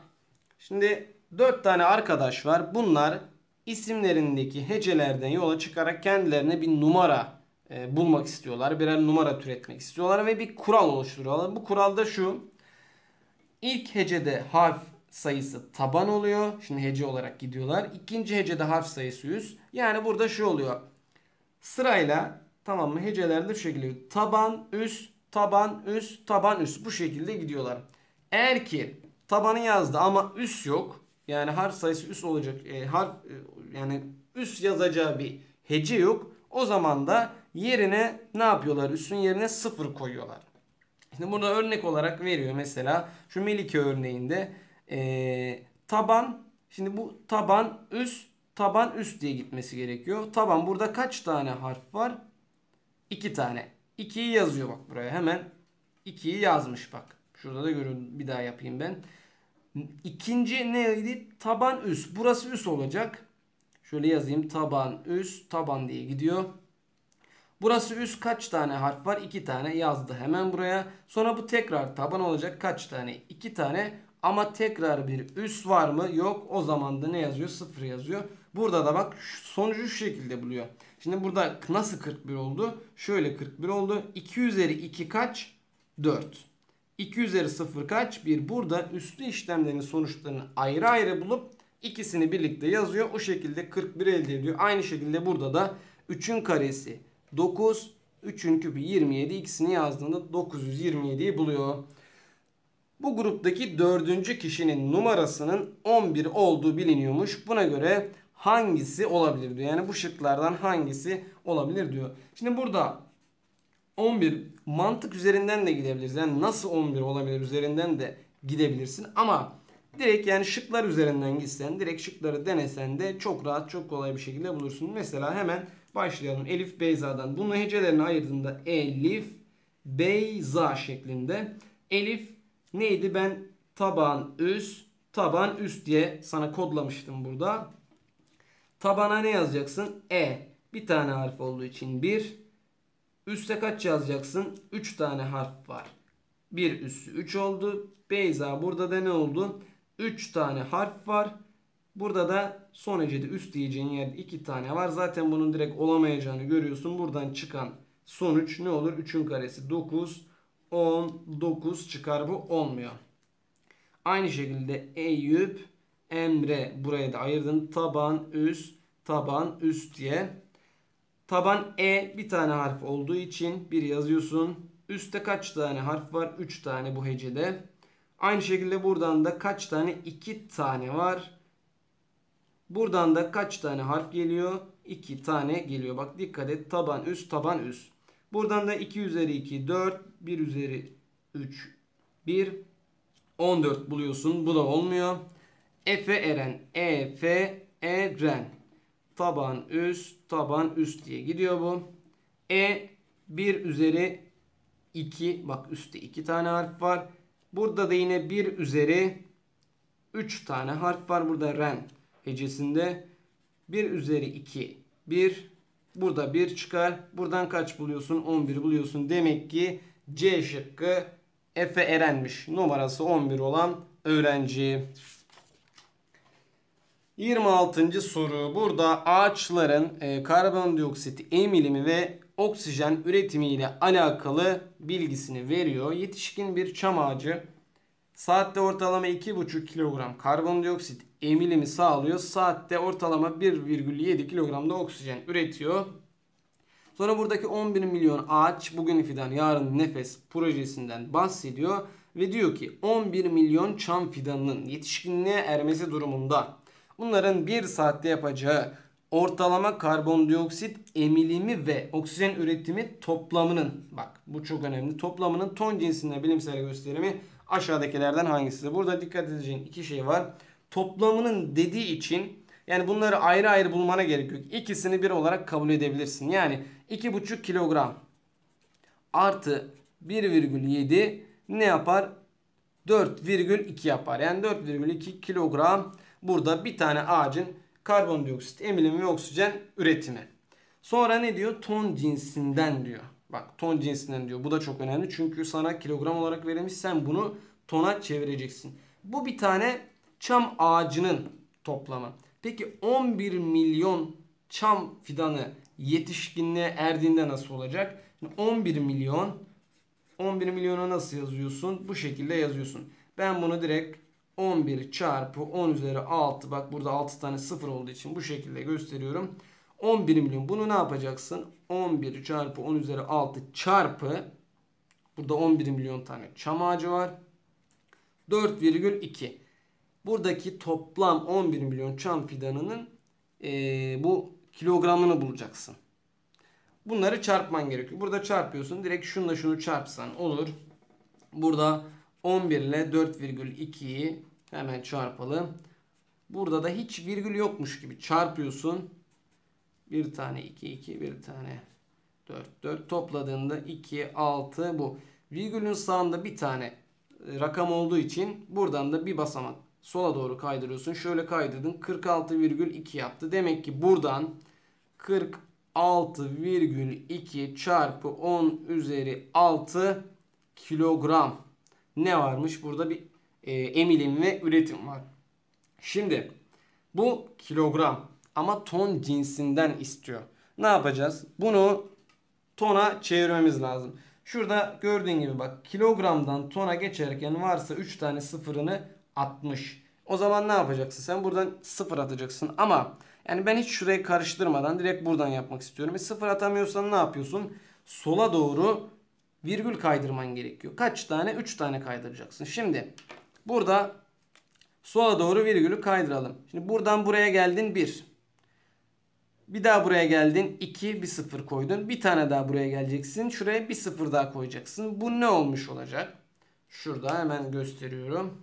şimdi 4 tane arkadaş var. Bunlar isimlerindeki hecelerden yola çıkarak kendilerine bir numara bulmak istiyorlar. Birer numara türetmek istiyorlar ve bir kural oluşturuyorlar. Bu kural da şu. İlk hecede harf sayısı taban oluyor. Şimdi hece olarak gidiyorlar. İkinci hecede harf sayısı 100. Yani burada şu oluyor. Sırayla, tamam mı? Hecelerde şu şekilde taban, üst, taban, üst, taban, üst. Bu şekilde gidiyorlar. Eğer ki tabanı yazdı ama üst yok. Yani harf sayısı üst olacak. Yani üst yazacağı bir hece yok. O zaman da yerine ne yapıyorlar? Üstün yerine 0 koyuyorlar. Şimdi burada örnek olarak veriyor mesela. Şu Melike örneğinde taban. Şimdi bu taban üst, taban üst diye gitmesi gerekiyor. Taban burada kaç tane harf var? 2 tane. 2'yi yazıyor bak buraya. Hemen 2'yi yazmış bak. Şurada da görün. Bir daha yapayım ben. İkinci neydi? Taban üst. Burası üst olacak. Şöyle yazayım. Taban üst. Taban diye gidiyor. Burası üst. Kaç tane harf var? 2 tane yazdı hemen buraya. Sonra bu tekrar taban olacak. Kaç tane? 2 tane. Ama tekrar bir üst var mı? Yok. O zaman da ne yazıyor? 0 yazıyor. Burada da bak sonucu şu şekilde buluyor. Şimdi burada nasıl 41 oldu? Şöyle 41 oldu. 2 üzeri 2 kaç? 4. 2 üzeri 0 kaç? 1. Burada üstlü işlemlerin sonuçlarını ayrı ayrı bulup ikisini birlikte yazıyor. O şekilde 41 elde ediyor. Aynı şekilde burada da 3'ün karesi 9, 3'ün küpü 27. İkisini yazdığında 927'yi buluyor. Bu gruptaki 4. kişinin numarasının 11 olduğu biliniyormuş. Buna göre hangisi olabilir diyor. Yani bu şıklardan hangisi olabilir diyor. Şimdi burada 11 mantık üzerinden de gidebiliriz. Yani nasıl 11 olabilir üzerinden de gidebilirsin. Ama direkt yani şıklar üzerinden gitsen, direkt şıkları denesen de çok rahat, çok kolay bir şekilde bulursun. Mesela hemen başlayalım Elif Beyza'dan. Bunun hecelerini ayırdığında Elif Beyza şeklinde. Elif neydi? Ben taban üst diye sana kodlamıştım burada. Tabana ne yazacaksın? E. Bir tane harf olduğu için 1. Üste kaç yazacaksın? 3 tane harf var. 1 üssü 3 oldu. Beyza burada da ne oldu? 3 tane harf var. Burada da son hecede üst diyeceğin yerde 2 tane var. Zaten bunun direkt olamayacağını görüyorsun. Buradan çıkan sonuç ne olur? 3'ün karesi 9. 19 çıkar, bu olmuyor. Aynı şekilde Eyüp, Emre, buraya da ayırdın. Taban, üst diye. Taban E bir tane harf olduğu için 1 yazıyorsun. Üste kaç tane harf var? 3 tane bu hecede. Aynı şekilde buradan da kaç tane? 2 tane var. Buradan da kaç tane harf geliyor? 2 tane geliyor. Bak dikkat et. Taban üst, taban üst. Buradan da 2 üzeri 2 4, 1 üzeri 3 1, 14 buluyorsun. Bu da olmuyor. Efe Eren, Efe Eren. Taban üst diye gidiyor bu. E 1 üzeri 2, bak üstte 2 tane harf var. Burada da yine 1 üzeri 3 tane harf var. Burada Ren hecesinde 1 üzeri 2, 1. Burada 1 çıkar. Buradan kaç buluyorsun? 11 buluyorsun. Demek ki C şıkkı Efe Eren'miş. Numarası 11 olan öğrenci. 26. soru. Burada ağaçların karbondioksit emilimi ve oksijen üretimi ile alakalı bilgisini veriyor. Yetişkin bir çam ağacı saatte ortalama 2,5 kilogram karbondioksit emilimi sağlıyor. Saatte ortalama 1,7 kilogramda oksijen üretiyor. Sonra buradaki 11 milyon ağaç bugün fidan yarın nefes projesinden bahsediyor. Ve diyor ki 11 milyon çam fidanının yetişkinliğe ermesi durumunda bunların 1 saatte yapacağı ortalama karbondioksit emilimi ve oksijen üretimi toplamının, bak bu çok önemli, toplamının ton cinsinde bilimsel gösterimi aşağıdakilerden hangisi? Burada dikkat edeceğin 2 şey var. Toplamının dediği için yani bunları ayrı ayrı bulmana gerek yok. İkisini bir olarak kabul edebilirsin. Yani 2,5 kilogram artı 1,7 ne yapar? 4,2 yapar. Yani 4,2 kilogram burada bir tane ağacın karbondioksit emilimi ve oksijen üretimi. Sonra ne diyor? Ton cinsinden diyor. Bak ton cinsinden diyor. Bu da çok önemli. Çünkü sana kilogram olarak verilmiş. Sen bunu tona çevireceksin. Bu bir tane çam ağacının toplamı. Peki 11 milyon çam fidanı yetişkinliğe erdiğinde nasıl olacak? 11 milyonu nasıl yazıyorsun? Bu şekilde yazıyorsun. Ben bunu direkt 11 çarpı 10 üzeri 6. Bak burada 6 tane 0 olduğu için bu şekilde gösteriyorum. 11 milyon. Bunu ne yapacaksın? 11 çarpı 10 üzeri 6 çarpı. Burada 11 milyon tane çam ağacı var. 4,2. Buradaki toplam 11 milyon çam fidanının bu kilogramını bulacaksın. Bunları çarpman gerekiyor. Burada çarpıyorsun. Direkt şununla şunu çarpsan olur. Burada 11 ile 4,2'yi hemen çarpalım. Burada da hiç virgül yokmuş gibi çarpıyorsun. Bir tane 2, 2, bir tane 4, 4. Topladığında 2, 6 bu. Virgülün sağında bir tane rakam olduğu için buradan da bir basamak sola doğru kaydırıyorsun. Şöyle kaydırdın. 46,2 yaptı. Demek ki buradan 46,2 çarpı 10 üzeri 6 kilogram ne varmış? Burada bir emilim ve üretim var. Şimdi bu kilogram ama ton cinsinden istiyor. Ne yapacağız? Bunu tona çevirmemiz lazım. Şurada gördüğün gibi bak, kilogramdan tona geçerken varsa 3 tane sıfırını atmış. O zaman ne yapacaksın? Sen buradan sıfır atacaksın ama yani ben hiç şurayı karıştırmadan direkt buradan yapmak istiyorum. Sıfır atamıyorsan ne yapıyorsun? Sola doğru virgül kaydırman gerekiyor. Kaç tane? 3 tane kaydıracaksın. Şimdi burada sola doğru virgülü kaydıralım. Şimdi buradan buraya geldin 1. Bir daha buraya geldin 2, bir sıfır koydun. Bir tane daha buraya geleceksin. Şuraya bir sıfır daha koyacaksın. Bu ne olmuş olacak? Şurada hemen gösteriyorum.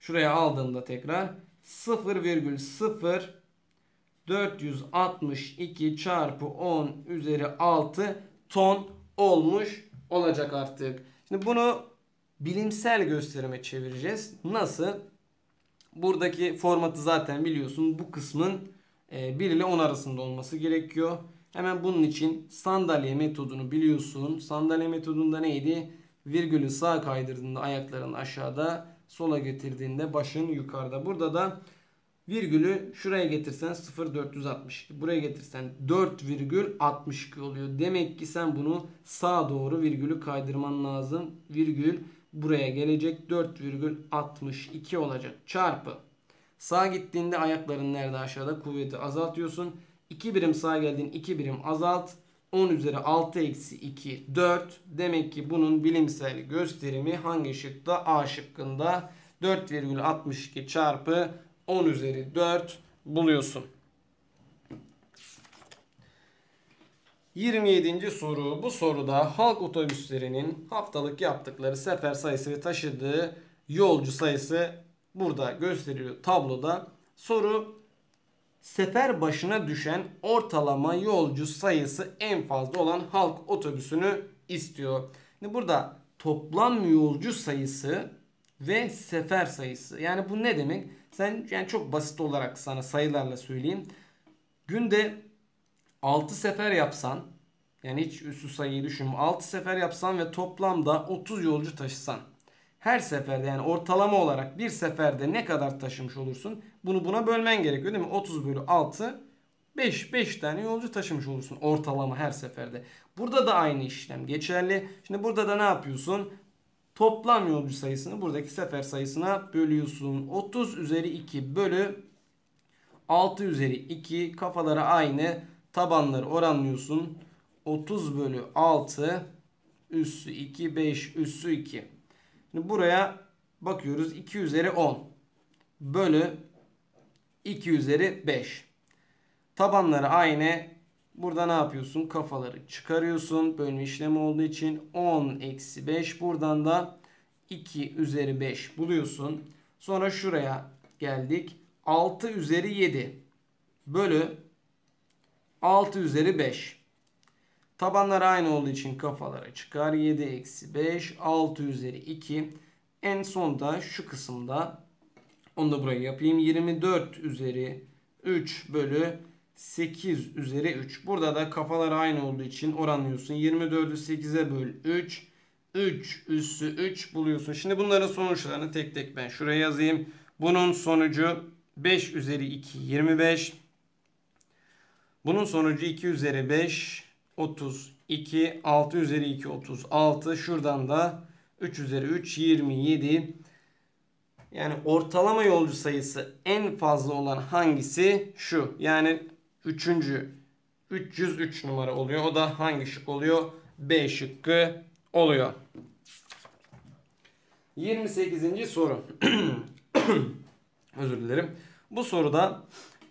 Şuraya aldığımda tekrar 0,0462 çarpı 10 üzeri 6 ton olmuş olacak artık. Şimdi bunu bilimsel gösterime çevireceğiz. Nasıl? Buradaki formatı zaten biliyorsun. Bu kısmın 1 ile 10 arasında olması gerekiyor. Hemen bunun için sandalye metodunu biliyorsun. Sandalye metodunda neydi? Virgülü sağa kaydırdığında ayakların aşağıda, sola getirdiğinde başın yukarıda. Burada da virgülü şuraya getirsen 0,462, buraya getirsen 4,62 oluyor. Demek ki sen bunu sağa doğru virgülü kaydırman lazım. Virgül buraya gelecek, 4,62 olacak. Çarpı. Sağa gittiğinde ayakların nerede? Aşağıda, kuvveti azaltıyorsun. 2 birim sağa geldiğin 2 birim azalt. 10 üzeri 6 eksi 2 4. Demek ki bunun bilimsel gösterimi hangi şıkta? A şıkkında 4,62 çarpı 10 üzeri 4 buluyorsun. 27. soru. Bu soruda halk otobüslerinin haftalık yaptıkları sefer sayısı ve taşıdığı yolcu sayısı burada gösteriliyor tabloda. Soru, sefer başına düşen ortalama yolcu sayısı en fazla olan halk otobüsünü istiyor. Şimdi burada toplam yolcu sayısı ve sefer sayısı. Yani bu ne demek? Sen yani çok basit olarak sana sayılarla söyleyeyim. Günde 6 sefer yapsan, yani hiç üstü sayıyı düşünme. 6 sefer yapsan ve toplamda 30 yolcu taşısan. Her seferde yani ortalama olarak bir seferde ne kadar taşımış olursun? Bunu buna bölmen gerekiyor değil mi? 30 bölü 6, 5 tane yolcu taşımış olursun ortalama her seferde. Burada da aynı işlem geçerli. Şimdi burada da ne yapıyorsun? Toplam yolcu sayısını buradaki sefer sayısına bölüyorsun. 30 üzeri 2 bölü 6 üzeri 2, kafaları aynı, tabanları oranlıyorsun. 30 bölü 6 üssü 2, 5 üssü 2. Şimdi buraya bakıyoruz, 2 üzeri 10 bölü 2 üzeri 5. Tabanları aynı. Burada ne yapıyorsun? Kafaları çıkarıyorsun. Bölme işlemi olduğu için 10 eksi 5. Buradan da 2 üzeri 5 buluyorsun. Sonra şuraya geldik. 6 üzeri 7 bölü 6 üzeri 5. Tabanlar aynı olduğu için kafaları çıkar. 7 eksi 5. 6 üzeri 2. En son da şu kısımda. Onu da buraya yapayım. 24 üzeri 3 bölü 8 üzeri 3. Burada da kafalar aynı olduğu için oranlıyorsun. 24'ü 8'e böl 3. 3 üssü 3 buluyorsun. Şimdi bunların sonuçlarını tek tek ben şuraya yazayım. Bunun sonucu 5 üzeri 2 25. Bunun sonucu 2 üzeri 5 32. 6 üzeri 2 36. Şuradan da 3 üzeri 3 27. Yani ortalama yolcu sayısı en fazla olan hangisi? Şu. Yani 303 numara oluyor. O da hangi şık oluyor? B şıkkı oluyor. 28. soru. Özür dilerim. Bu soruda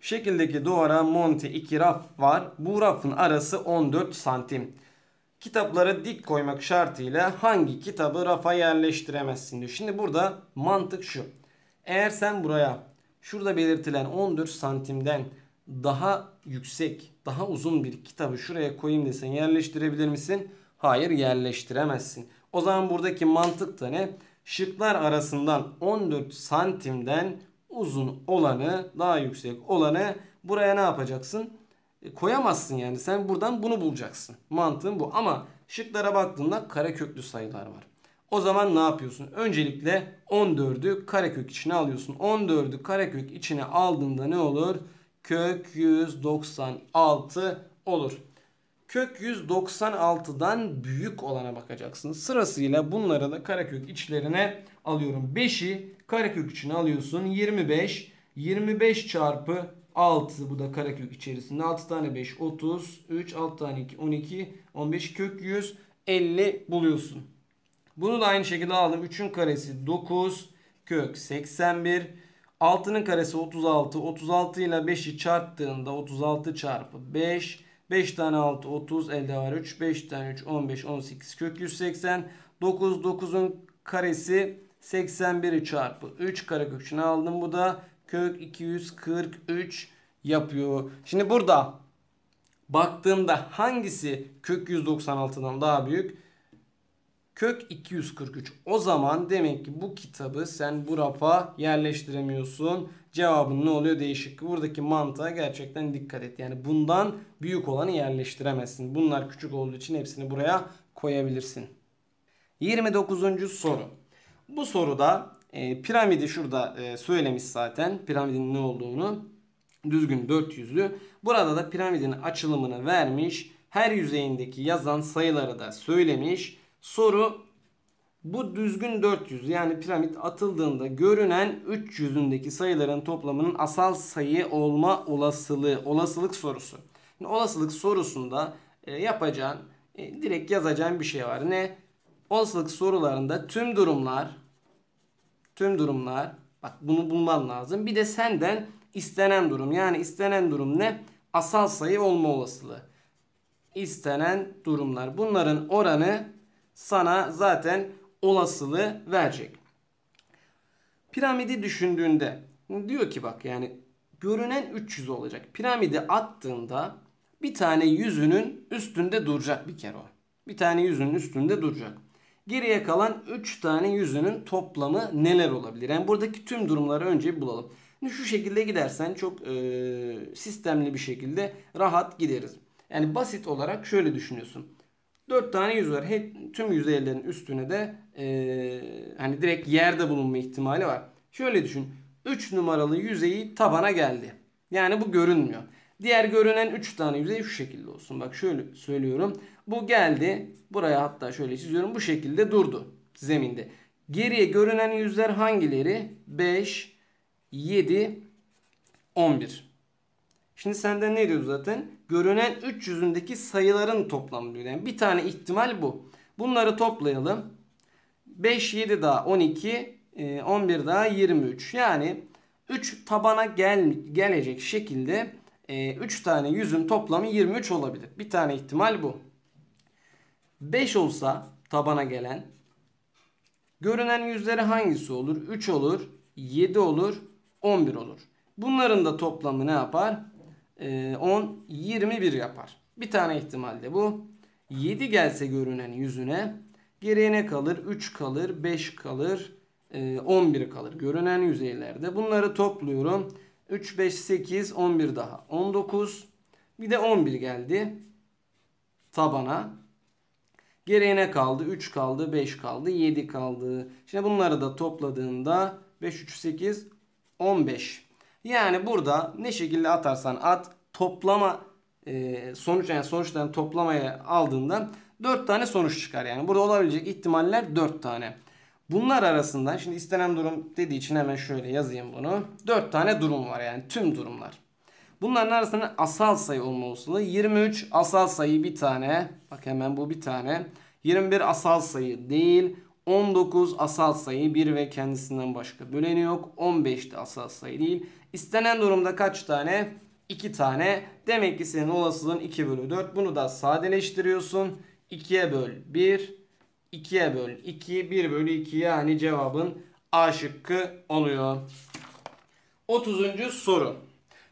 şekildeki duvara monte 2 raf var. Bu rafın arası 14 santim. Kitapları dik koymak şartıyla hangi kitabı rafa yerleştiremezsin diyor. Şimdi burada mantık şu. Eğer sen buraya şurada belirtilen 14 santimden daha yüksek, daha uzun bir kitabı şuraya koyayım desen yerleştirebilir misin? Hayır, yerleştiremezsin. O zaman buradaki mantık da ne? Şıklar arasından 14 santimden uzun olanı, daha yüksek olanı buraya ne yapacaksın? Koyamazsın yani. Sen buradan bunu bulacaksın. Mantığın bu. Ama şıklara baktığında kareköklü sayılar var. O zaman ne yapıyorsun? Öncelikle 14'ü karekök içine alıyorsun. 14'ü karekök içine aldığında ne olur? kök 196 olur. Kök 196'dan büyük olana bakacaksınız. Sırasıyla bunları da karekök içlerine alıyorum. 5'i karekök içine alıyorsun. 25. 25 çarpı 6. Bu da karekök içerisinde. 6 tane 5. 33. 6 tane 2. 12. 15. Kök 150 buluyorsun. Bunu da aynı şekilde aldım. 3'ün karesi 9. Kök 81. 6'nın karesi 36. 36 ile 5'i çarptığında 36 çarpı 5. 5 tane 6 30, elde var 3. 5 tane 3 15 18 kök 180. 9 9'un karesi 81'i çarpı 3 karekök içine aldım. Bu da kök 243 yapıyor. Şimdi burada baktığımda hangisi kök 196'dan daha büyük? Kök 243. O zaman demek ki bu kitabı sen bu rafa yerleştiremiyorsun. Cevabın ne oluyor? Değişik. Buradaki mantığa gerçekten dikkat et. Yani bundan büyük olanı yerleştiremezsin. Bunlar küçük olduğu için hepsini buraya koyabilirsin. 29. soru. Bu soruda piramidi şurada söylemiş zaten. Piramidin ne olduğunu. Düzgün 4 yüzlü. Burada da piramidin açılımını vermiş. Her yüzeyindeki yazan sayıları da söylemiş. Soru bu düzgün 4 yüzlü, yani piramit atıldığında görünen 3 yüzündeki sayıların toplamının asal sayı olma olasılığı, olasılık sorusu. Şimdi olasılık sorusunda yapacağın, direkt yazacağın bir şey var. Ne? Olasılık sorularında tüm durumlar, bak bunu bulman lazım. Bir de senden istenen durum, yani istenen durum ne? Asal sayı olma olasılığı. İstenen durumlar, bunların oranı sana zaten olasılığı verecek. Piramidi düşündüğünde diyor ki bak, yani görünen 300 olacak. Piramidi attığında bir tane yüzünün üstünde duracak bir kere o. Bir tane yüzünün üstünde duracak. Geriye kalan 3 tane yüzünün toplamı neler olabilir? Yani buradaki tüm durumları önce bulalım. Şimdi şu şekilde gidersen çok sistemli bir şekilde rahat gideriz. Yani basit olarak şöyle düşünüyorsun. 4 tane yüz var. Tüm yüzeylerin üstüne de hani direkt yerde bulunma ihtimali var. Şöyle düşün. 3 numaralı yüzeyi tabana geldi. Yani bu görünmüyor. Diğer görünen 3 tane yüzey şu şekilde olsun. Bak şöyle söylüyorum. Bu geldi. Buraya hatta şöyle çiziyorum. Bu şekilde durdu zeminde. Geriye görünen yüzler hangileri? 5, 7, 11. Şimdi senden ne diyor zaten? Görünen 3 yüzündeki sayıların toplamı diyor. Yani bir tane ihtimal bu. Bunları toplayalım. 5, 7 daha 12, 11 daha 23. Yani 3 tabana gelecek şekilde 3 tane yüzün toplamı 23 olabilir. Bir tane ihtimal bu. 5 olsa tabana gelen, görünen yüzleri hangisi olur? 3 olur, 7 olur, 11 olur. Bunların da toplamı ne yapar? 10, 21 yapar. Bir tane ihtimalde bu. 7 gelse görünen yüzüne, geriye ne kalır? 3 kalır, 5 kalır, 11 kalır. Görünen yüzeylerde. Bunları topluyorum. 3, 5, 8, 11 daha. 19. Bir de 11 geldi tabana. Geriye ne kaldı? 3 kaldı, 5 kaldı, 7 kaldı. Şimdi bunları da topladığında 5, 3, 8, 15. Yani burada ne şekilde atarsan at, toplama sonuçtan toplamaya aldığında 4 tane sonuç çıkar. Yani burada olabilecek ihtimaller 4 tane. Bunlar arasında şimdi istenen durum dediği için hemen şöyle yazayım bunu. 4 tane durum var, yani tüm durumlar. Bunların arasında asal sayı olma olasılığı 23, asal sayı bir tane. Bak hemen bu bir tane. 21 asal sayı değil. 19 asal sayı 1 ve kendisinden başka böleni yok. 15 de asal sayı değil. İstenen durumda kaç tane? 2 tane. Demek ki senin olasılığın 2 bölü 4. Bunu da sadeleştiriyorsun. 2'ye böl 1. 2'ye böl 2. 1 bölü 2, yani cevabın A şıkkı oluyor. 30. soru.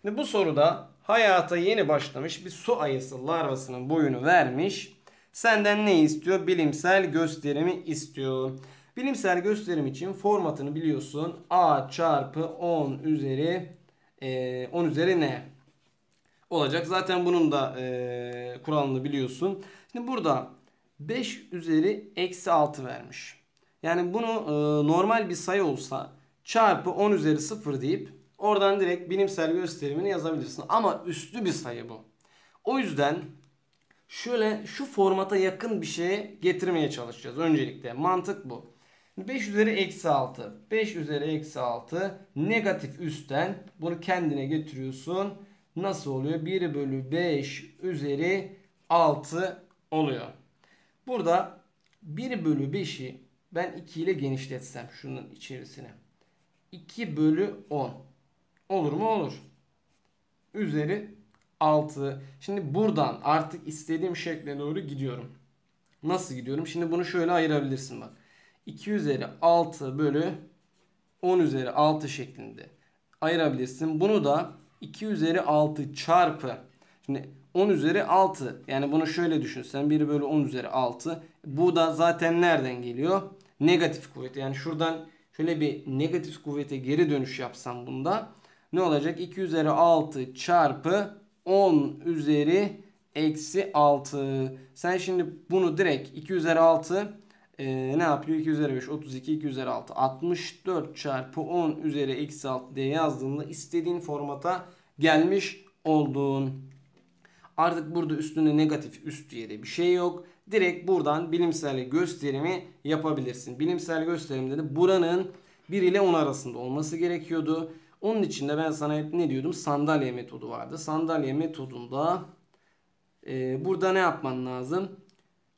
Şimdi bu soruda hayata yeni başlamış bir su ayısı larvasının boyunu vermiş. Senden ne istiyor? Bilimsel gösterimi istiyor. Bilimsel gösterim için formatını biliyorsun. A çarpı 10 üzeri n olacak. Zaten bunun da kuralını biliyorsun. Şimdi burada 5 üzeri eksi 6 vermiş. Yani bunu normal bir sayı olsa çarpı 10 üzeri 0 deyip Oradan direkt bilimsel gösterimini yazabilirsin. Ama üstlü bir sayı bu. O yüzden şöyle şu formata yakın bir şeye getirmeye çalışacağız. Öncelikle mantık bu. 5 üzeri eksi 6. 5 üzeri eksi 6 negatif üstten bunu kendine getiriyorsun. Nasıl oluyor? 1 bölü 5 üzeri 6 oluyor. Burada 1 bölü 5'i ben 2 ile genişletsem şunun içerisine. 2 bölü 10. Olur mu? Olur. Üzeri 6. Şimdi buradan artık istediğim şekle doğru gidiyorum. Nasıl gidiyorum? Şimdi bunu şöyle ayırabilirsin bak. 2 üzeri 6 bölü 10 üzeri 6 şeklinde ayırabilirsin. Bunu da 2 üzeri 6 çarpı. Şimdi 10 üzeri 6. Yani bunu şöyle düşünsen. 1 bölü 10 üzeri 6. Bu da zaten nereden geliyor? Negatif kuvvet. Yani şuradan şöyle bir negatif kuvvete geri dönüş yapsam bunda. Ne olacak? 2 üzeri 6 çarpı 10 üzeri eksi 6. Sen şimdi bunu direkt 2 üzeri 6 ne yapıyor? 2 üzeri 5, 32, 2 üzeri 6. 64 çarpı 10 üzeri eksi 6 diye yazdığında istediğin formata gelmiş oldun. Artık burada üstünde negatif üst diye de bir şey yok. Direkt buradan bilimsel gösterimi yapabilirsin. Bilimsel gösterimde de buranın 1 ile 10 arasında olması gerekiyordu. Onun için de ben sana hep ne diyordum? Sandalye metodu vardı. Sandalye metodunda burada ne yapman lazım?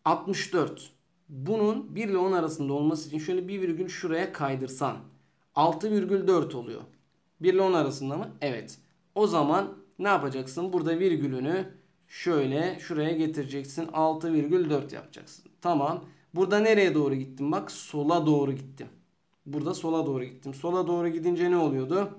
64. Bunun 1 ile 10 arasında olması için şöyle bir virgül şuraya kaydırsan. 6,4 oluyor. 1 ile 10 arasında mı? Evet. O zaman ne yapacaksın? Burada virgülünü şöyle şuraya getireceksin. 6,4 yapacaksın. Tamam. Burada nereye doğru gittim? Bak sola doğru gittim. Burada sola doğru gittim. Sola doğru gidince ne oluyordu?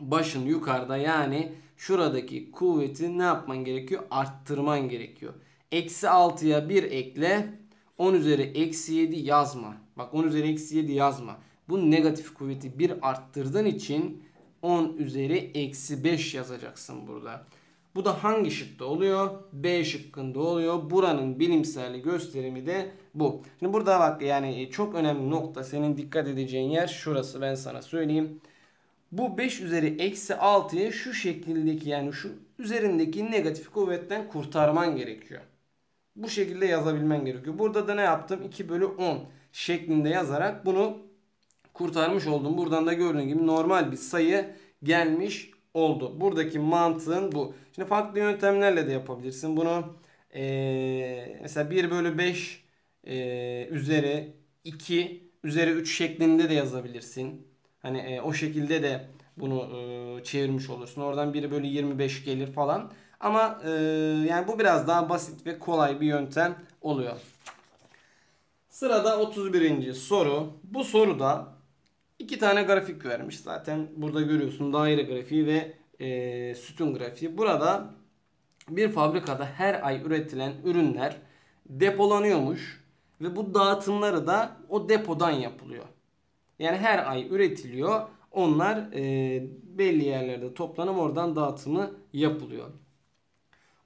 Başın yukarıda, yani şuradaki kuvveti ne yapman gerekiyor? Arttırman gerekiyor. Eksi 6'ya 1 ekle. 10 üzeri eksi 7 yazma. Bak 10 üzeri eksi 7 yazma. Bu negatif kuvveti 1 arttırdığın için 10 üzeri eksi 5 yazacaksın burada. Bu da hangi şıkta oluyor? B şıkkında oluyor. Buranın bilimsel gösterimi de bu. Şimdi burada bak, yani çok önemli nokta, senin dikkat edeceğin yer şurası, ben sana söyleyeyim. Bu 5 üzeri eksi 6'yı şu şekildeki, yani şu üzerindeki negatif kuvvetten kurtarman gerekiyor. Bu şekilde yazabilmen gerekiyor. Burada da ne yaptım? 2 bölü 10 şeklinde yazarak bunu kurtarmış oldum. Buradan da gördüğün gibi normal bir sayı gelmiş oldu. Buradaki mantığın bu. Şimdi farklı yöntemlerle de yapabilirsin. Bunu mesela 1 bölü 5 üzeri 2 üzeri 3 şeklinde de yazabilirsin. Hani o şekilde de bunu çevirmiş olursun. Oradan 1 bölü 25 gelir falan. Ama yani bu biraz daha basit ve kolay bir yöntem oluyor. Sırada 31. soru. Bu soruda 2 tane grafik vermiş. Zaten burada görüyorsun daire grafiği ve sütun grafiği. Burada bir fabrikada her ay üretilen ürünler depolanıyormuş. Ve bu dağıtımları da o depodan yapılıyor. Yani her ay üretiliyor. Onlar belli yerlerde toplanıp oradan dağıtımı yapılıyor.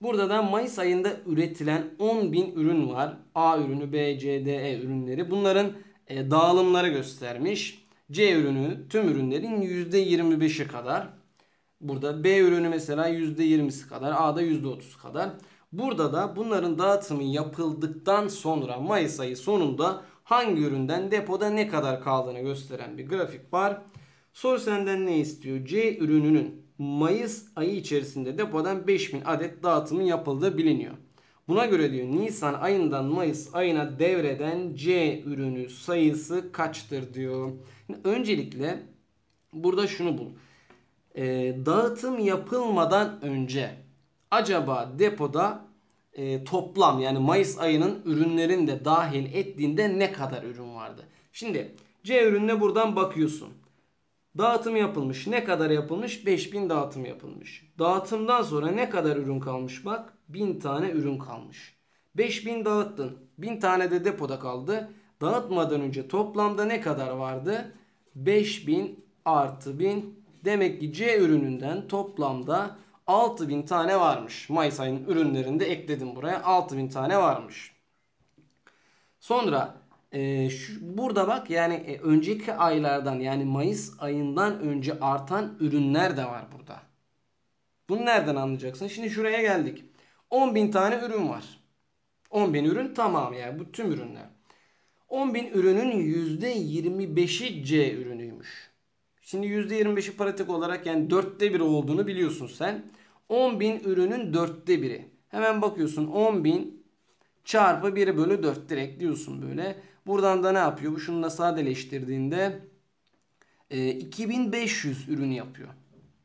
Burada da Mayıs ayında üretilen 10.000 ürün var. A ürünü, B, C, D, E ürünleri. Bunların dağılımları göstermiş. C ürünü tüm ürünlerin %25'i kadar. Burada B ürünü mesela %20'si kadar. A'da %30 kadar. Burada da bunların dağıtımı yapıldıktan sonra Mayıs ayı sonunda hangi üründen depoda ne kadar kaldığını gösteren bir grafik var. Soru senden ne istiyor? C ürününün Mayıs ayı içerisinde depodan 5000 adet dağıtımın yapıldığı biliniyor. Buna göre diyor Nisan ayından Mayıs ayına devreden C ürünü sayısı kaçtır diyor. Şimdi öncelikle burada şunu bul. Dağıtım yapılmadan önce acaba depoda toplam, yani Mayıs ayının ürünlerini de dahil ettiğinde ne kadar ürün vardı? Şimdi C ürününe buradan bakıyorsun. Dağıtım yapılmış. Ne kadar yapılmış? 5000 dağıtım yapılmış. Dağıtımdan sonra ne kadar ürün kalmış? Bak 1000 tane ürün kalmış. 5000 dağıttın. 1000 tane de depoda kaldı. Dağıtmadan önce toplamda ne kadar vardı? 5000 artı 1000. Demek ki C ürününden toplamda 6000 tane varmış. Mayıs ayının ürünlerinde ekledim buraya. 6000 tane varmış. Sonra Burada bak, yani önceki aylardan, yani Mayıs ayından önce artan ürünler de var burada. Bunu nereden anlayacaksın? Şimdi şuraya geldik. 10.000 tane ürün var. 10.000 ürün tamamı, yani bu tüm ürünler. 10.000 ürünün %25'i C ürünüymüş. Şimdi %25'i pratik olarak, yani 1/4 olduğunu biliyorsun sen. 10.000 ürünün 1/4. Hemen bakıyorsun 10.000 çarpı 1/4 direkt diyorsun böyle. Buradan da ne yapıyor? Bu şununla sadeleştirdiğinde 2500 ürün yapıyor.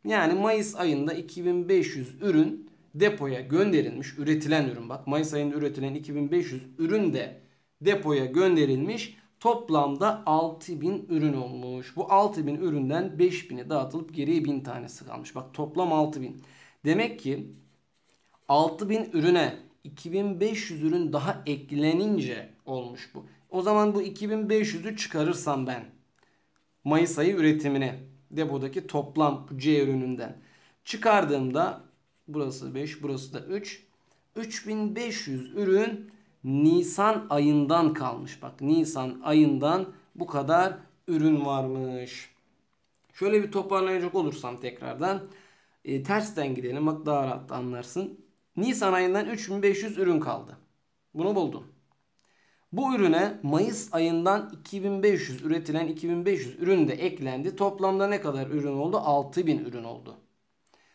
Yani Mayıs ayında 2500 ürün depoya gönderilmiş. Üretilen ürün, bak, Mayıs ayında üretilen 2500 ürün de depoya gönderilmiş. Toplamda 6000 ürün olmuş. Bu 6000 üründen 5000'i dağıtılıp geriye 1000 tanesi kalmış. Bak, toplam 6000. Demek ki 6000 ürüne 2500 ürün daha eklenince olmuş bu. O zaman bu 2500'ü çıkarırsam ben Mayıs ayı üretimine, depodaki toplam C ürününden çıkardığımda, burası 5, burası da 3. 3500 ürün Nisan ayından kalmış. Bak, Nisan ayından bu kadar ürün varmış. Şöyle bir toparlayacak olursam tekrardan, tersten gidelim, bak daha rahat anlarsın. Nisan ayından 3500 ürün kaldı. Bunu buldum. Bu ürüne Mayıs ayından 2500 üretilen 2500 ürün de eklendi. Toplamda ne kadar ürün oldu? 6000 ürün oldu.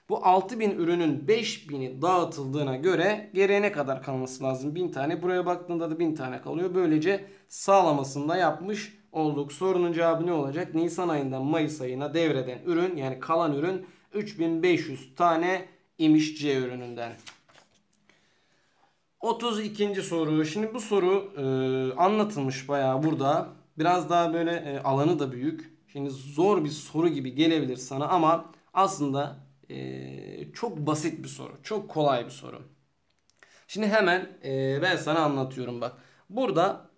Bu 6000 ürünün 5000'i dağıtıldığına göre geriye ne kadar kalması lazım? 1000 tane. Buraya baktığında da 1000 tane kalıyor. Böylece sağlamasını da yapmış olduk. Sorunun cevabı ne olacak? Nisan ayından Mayıs ayına devreden ürün, yani kalan ürün 3500 tane imiş C ürününden. 32. soru. Şimdi bu soru anlatılmış bayağı burada. Biraz daha böyle alanı da büyük. Şimdi zor bir soru gibi gelebilir sana ama aslında çok basit bir soru. Çok kolay bir soru. Şimdi hemen ben sana anlatıyorum bak. Burada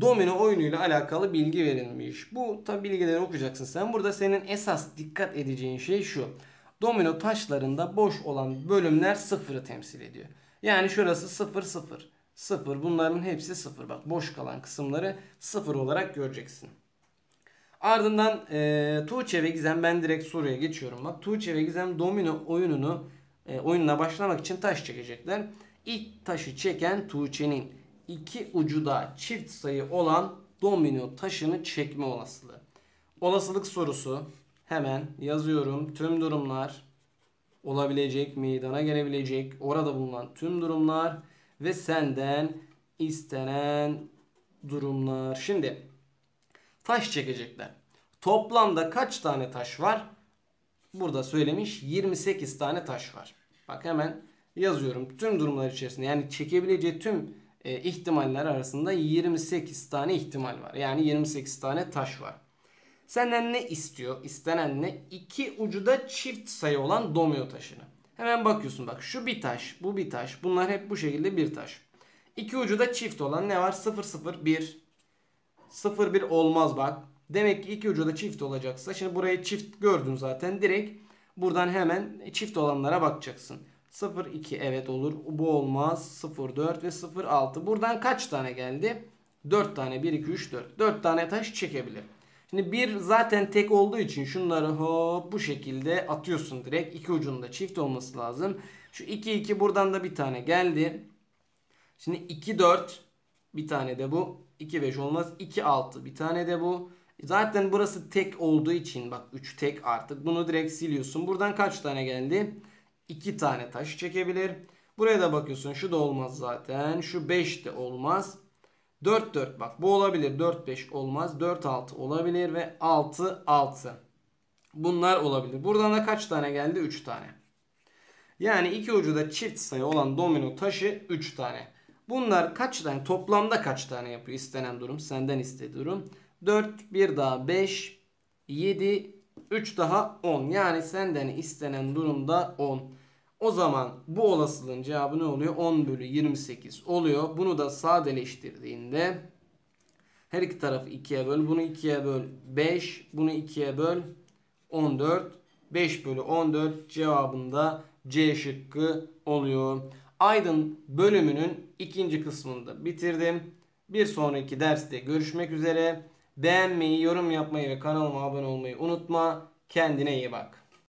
domino oyunuyla alakalı bilgi verilmiş. Bu tabi bilgileri okuyacaksın sen. Burada senin esas dikkat edeceğin şey şu. Domino taşlarında boş olan bölümler 0'ı temsil ediyor. Yani şurası 0, 0, 0. Bunların hepsi 0. Bak, boş kalan kısımları 0 olarak göreceksin. Ardından Tuğçe ve Gizem, ben direkt soruya geçiyorum. Bak, Tuğçe ve Gizem domino oyununa başlamak için taş çekecekler. İlk taşı çeken Tuğçe'nin iki ucu da çift sayı olan domino taşını çekme olasılığı. Olasılık sorusu. Hemen yazıyorum. Tüm durumlar, olabilecek, meydana gelebilecek, orada bulunan tüm durumlar ve senden istenen durumlar. Şimdi taş çekecekler. Toplamda kaç tane taş var? Burada söylemiş, 28 tane taş var. Bak, hemen yazıyorum. Tüm durumlar içerisinde, yani çekebileceği tüm ihtimaller arasında 28 tane ihtimal var. Yani 28 tane taş var. Senden ne istiyor? İstenen ne? İki ucu da çift sayı olan domino taşını. Hemen bakıyorsun, bak, şu bir taş, bu bir taş. Bunlar hep bu şekilde bir taş. İki ucu da çift olan ne var? 0, 0, 1. 0, 1 olmaz bak. Demek ki iki ucu da çift olacaksa, şimdi burayı çift gördün zaten. Direkt buradan hemen çift olanlara bakacaksın. 0, 2 evet olur. Bu olmaz. 0, 4 ve 0, 6. Buradan kaç tane geldi? 4 tane. 1, 2, 3, 4. 4 tane taş çekebilir. Şimdi bir zaten tek olduğu için şunları hop bu şekilde atıyorsun direkt. İki ucunda çift olması lazım. Şu 2, 2 buradan da bir tane geldi. Şimdi 2, 4 bir tane de bu. 2, 5 olmaz. 2, 6 bir tane de bu. Zaten burası tek olduğu için bak 3 tek artık. Bunu direkt siliyorsun. Buradan kaç tane geldi? 2 tane taş çekebilir. Buraya da bakıyorsun, şu da olmaz zaten. Şu 5 de olmaz. 4, 4 bak, bu olabilir. 4, 5 olmaz. 4, 6 olabilir ve 6, 6. Bunlar olabilir. Buradan da kaç tane geldi? 3 tane. Yani iki ucu da çift sayı olan domino taşı 3 tane. Bunlar kaç tane? Toplamda kaç tane yapıyor? İstenen durum. Senden istediği durum. 4, 1 daha 5, 7, 3 daha 10. Yani senden istenen durumda 10. O zaman bu olasılığın cevabı ne oluyor? 10/28 oluyor. Bunu da sadeleştirdiğinde her iki tarafı 2'ye böl. Bunu 2'ye böl 5. Bunu 2'ye böl 14. 5/14 cevabında C şıkkı oluyor. Aydın bölümünün ikinci kısmını da bitirdim. Bir sonraki derste görüşmek üzere. Beğenmeyi, yorum yapmayı ve kanalıma abone olmayı unutma. Kendine iyi bak.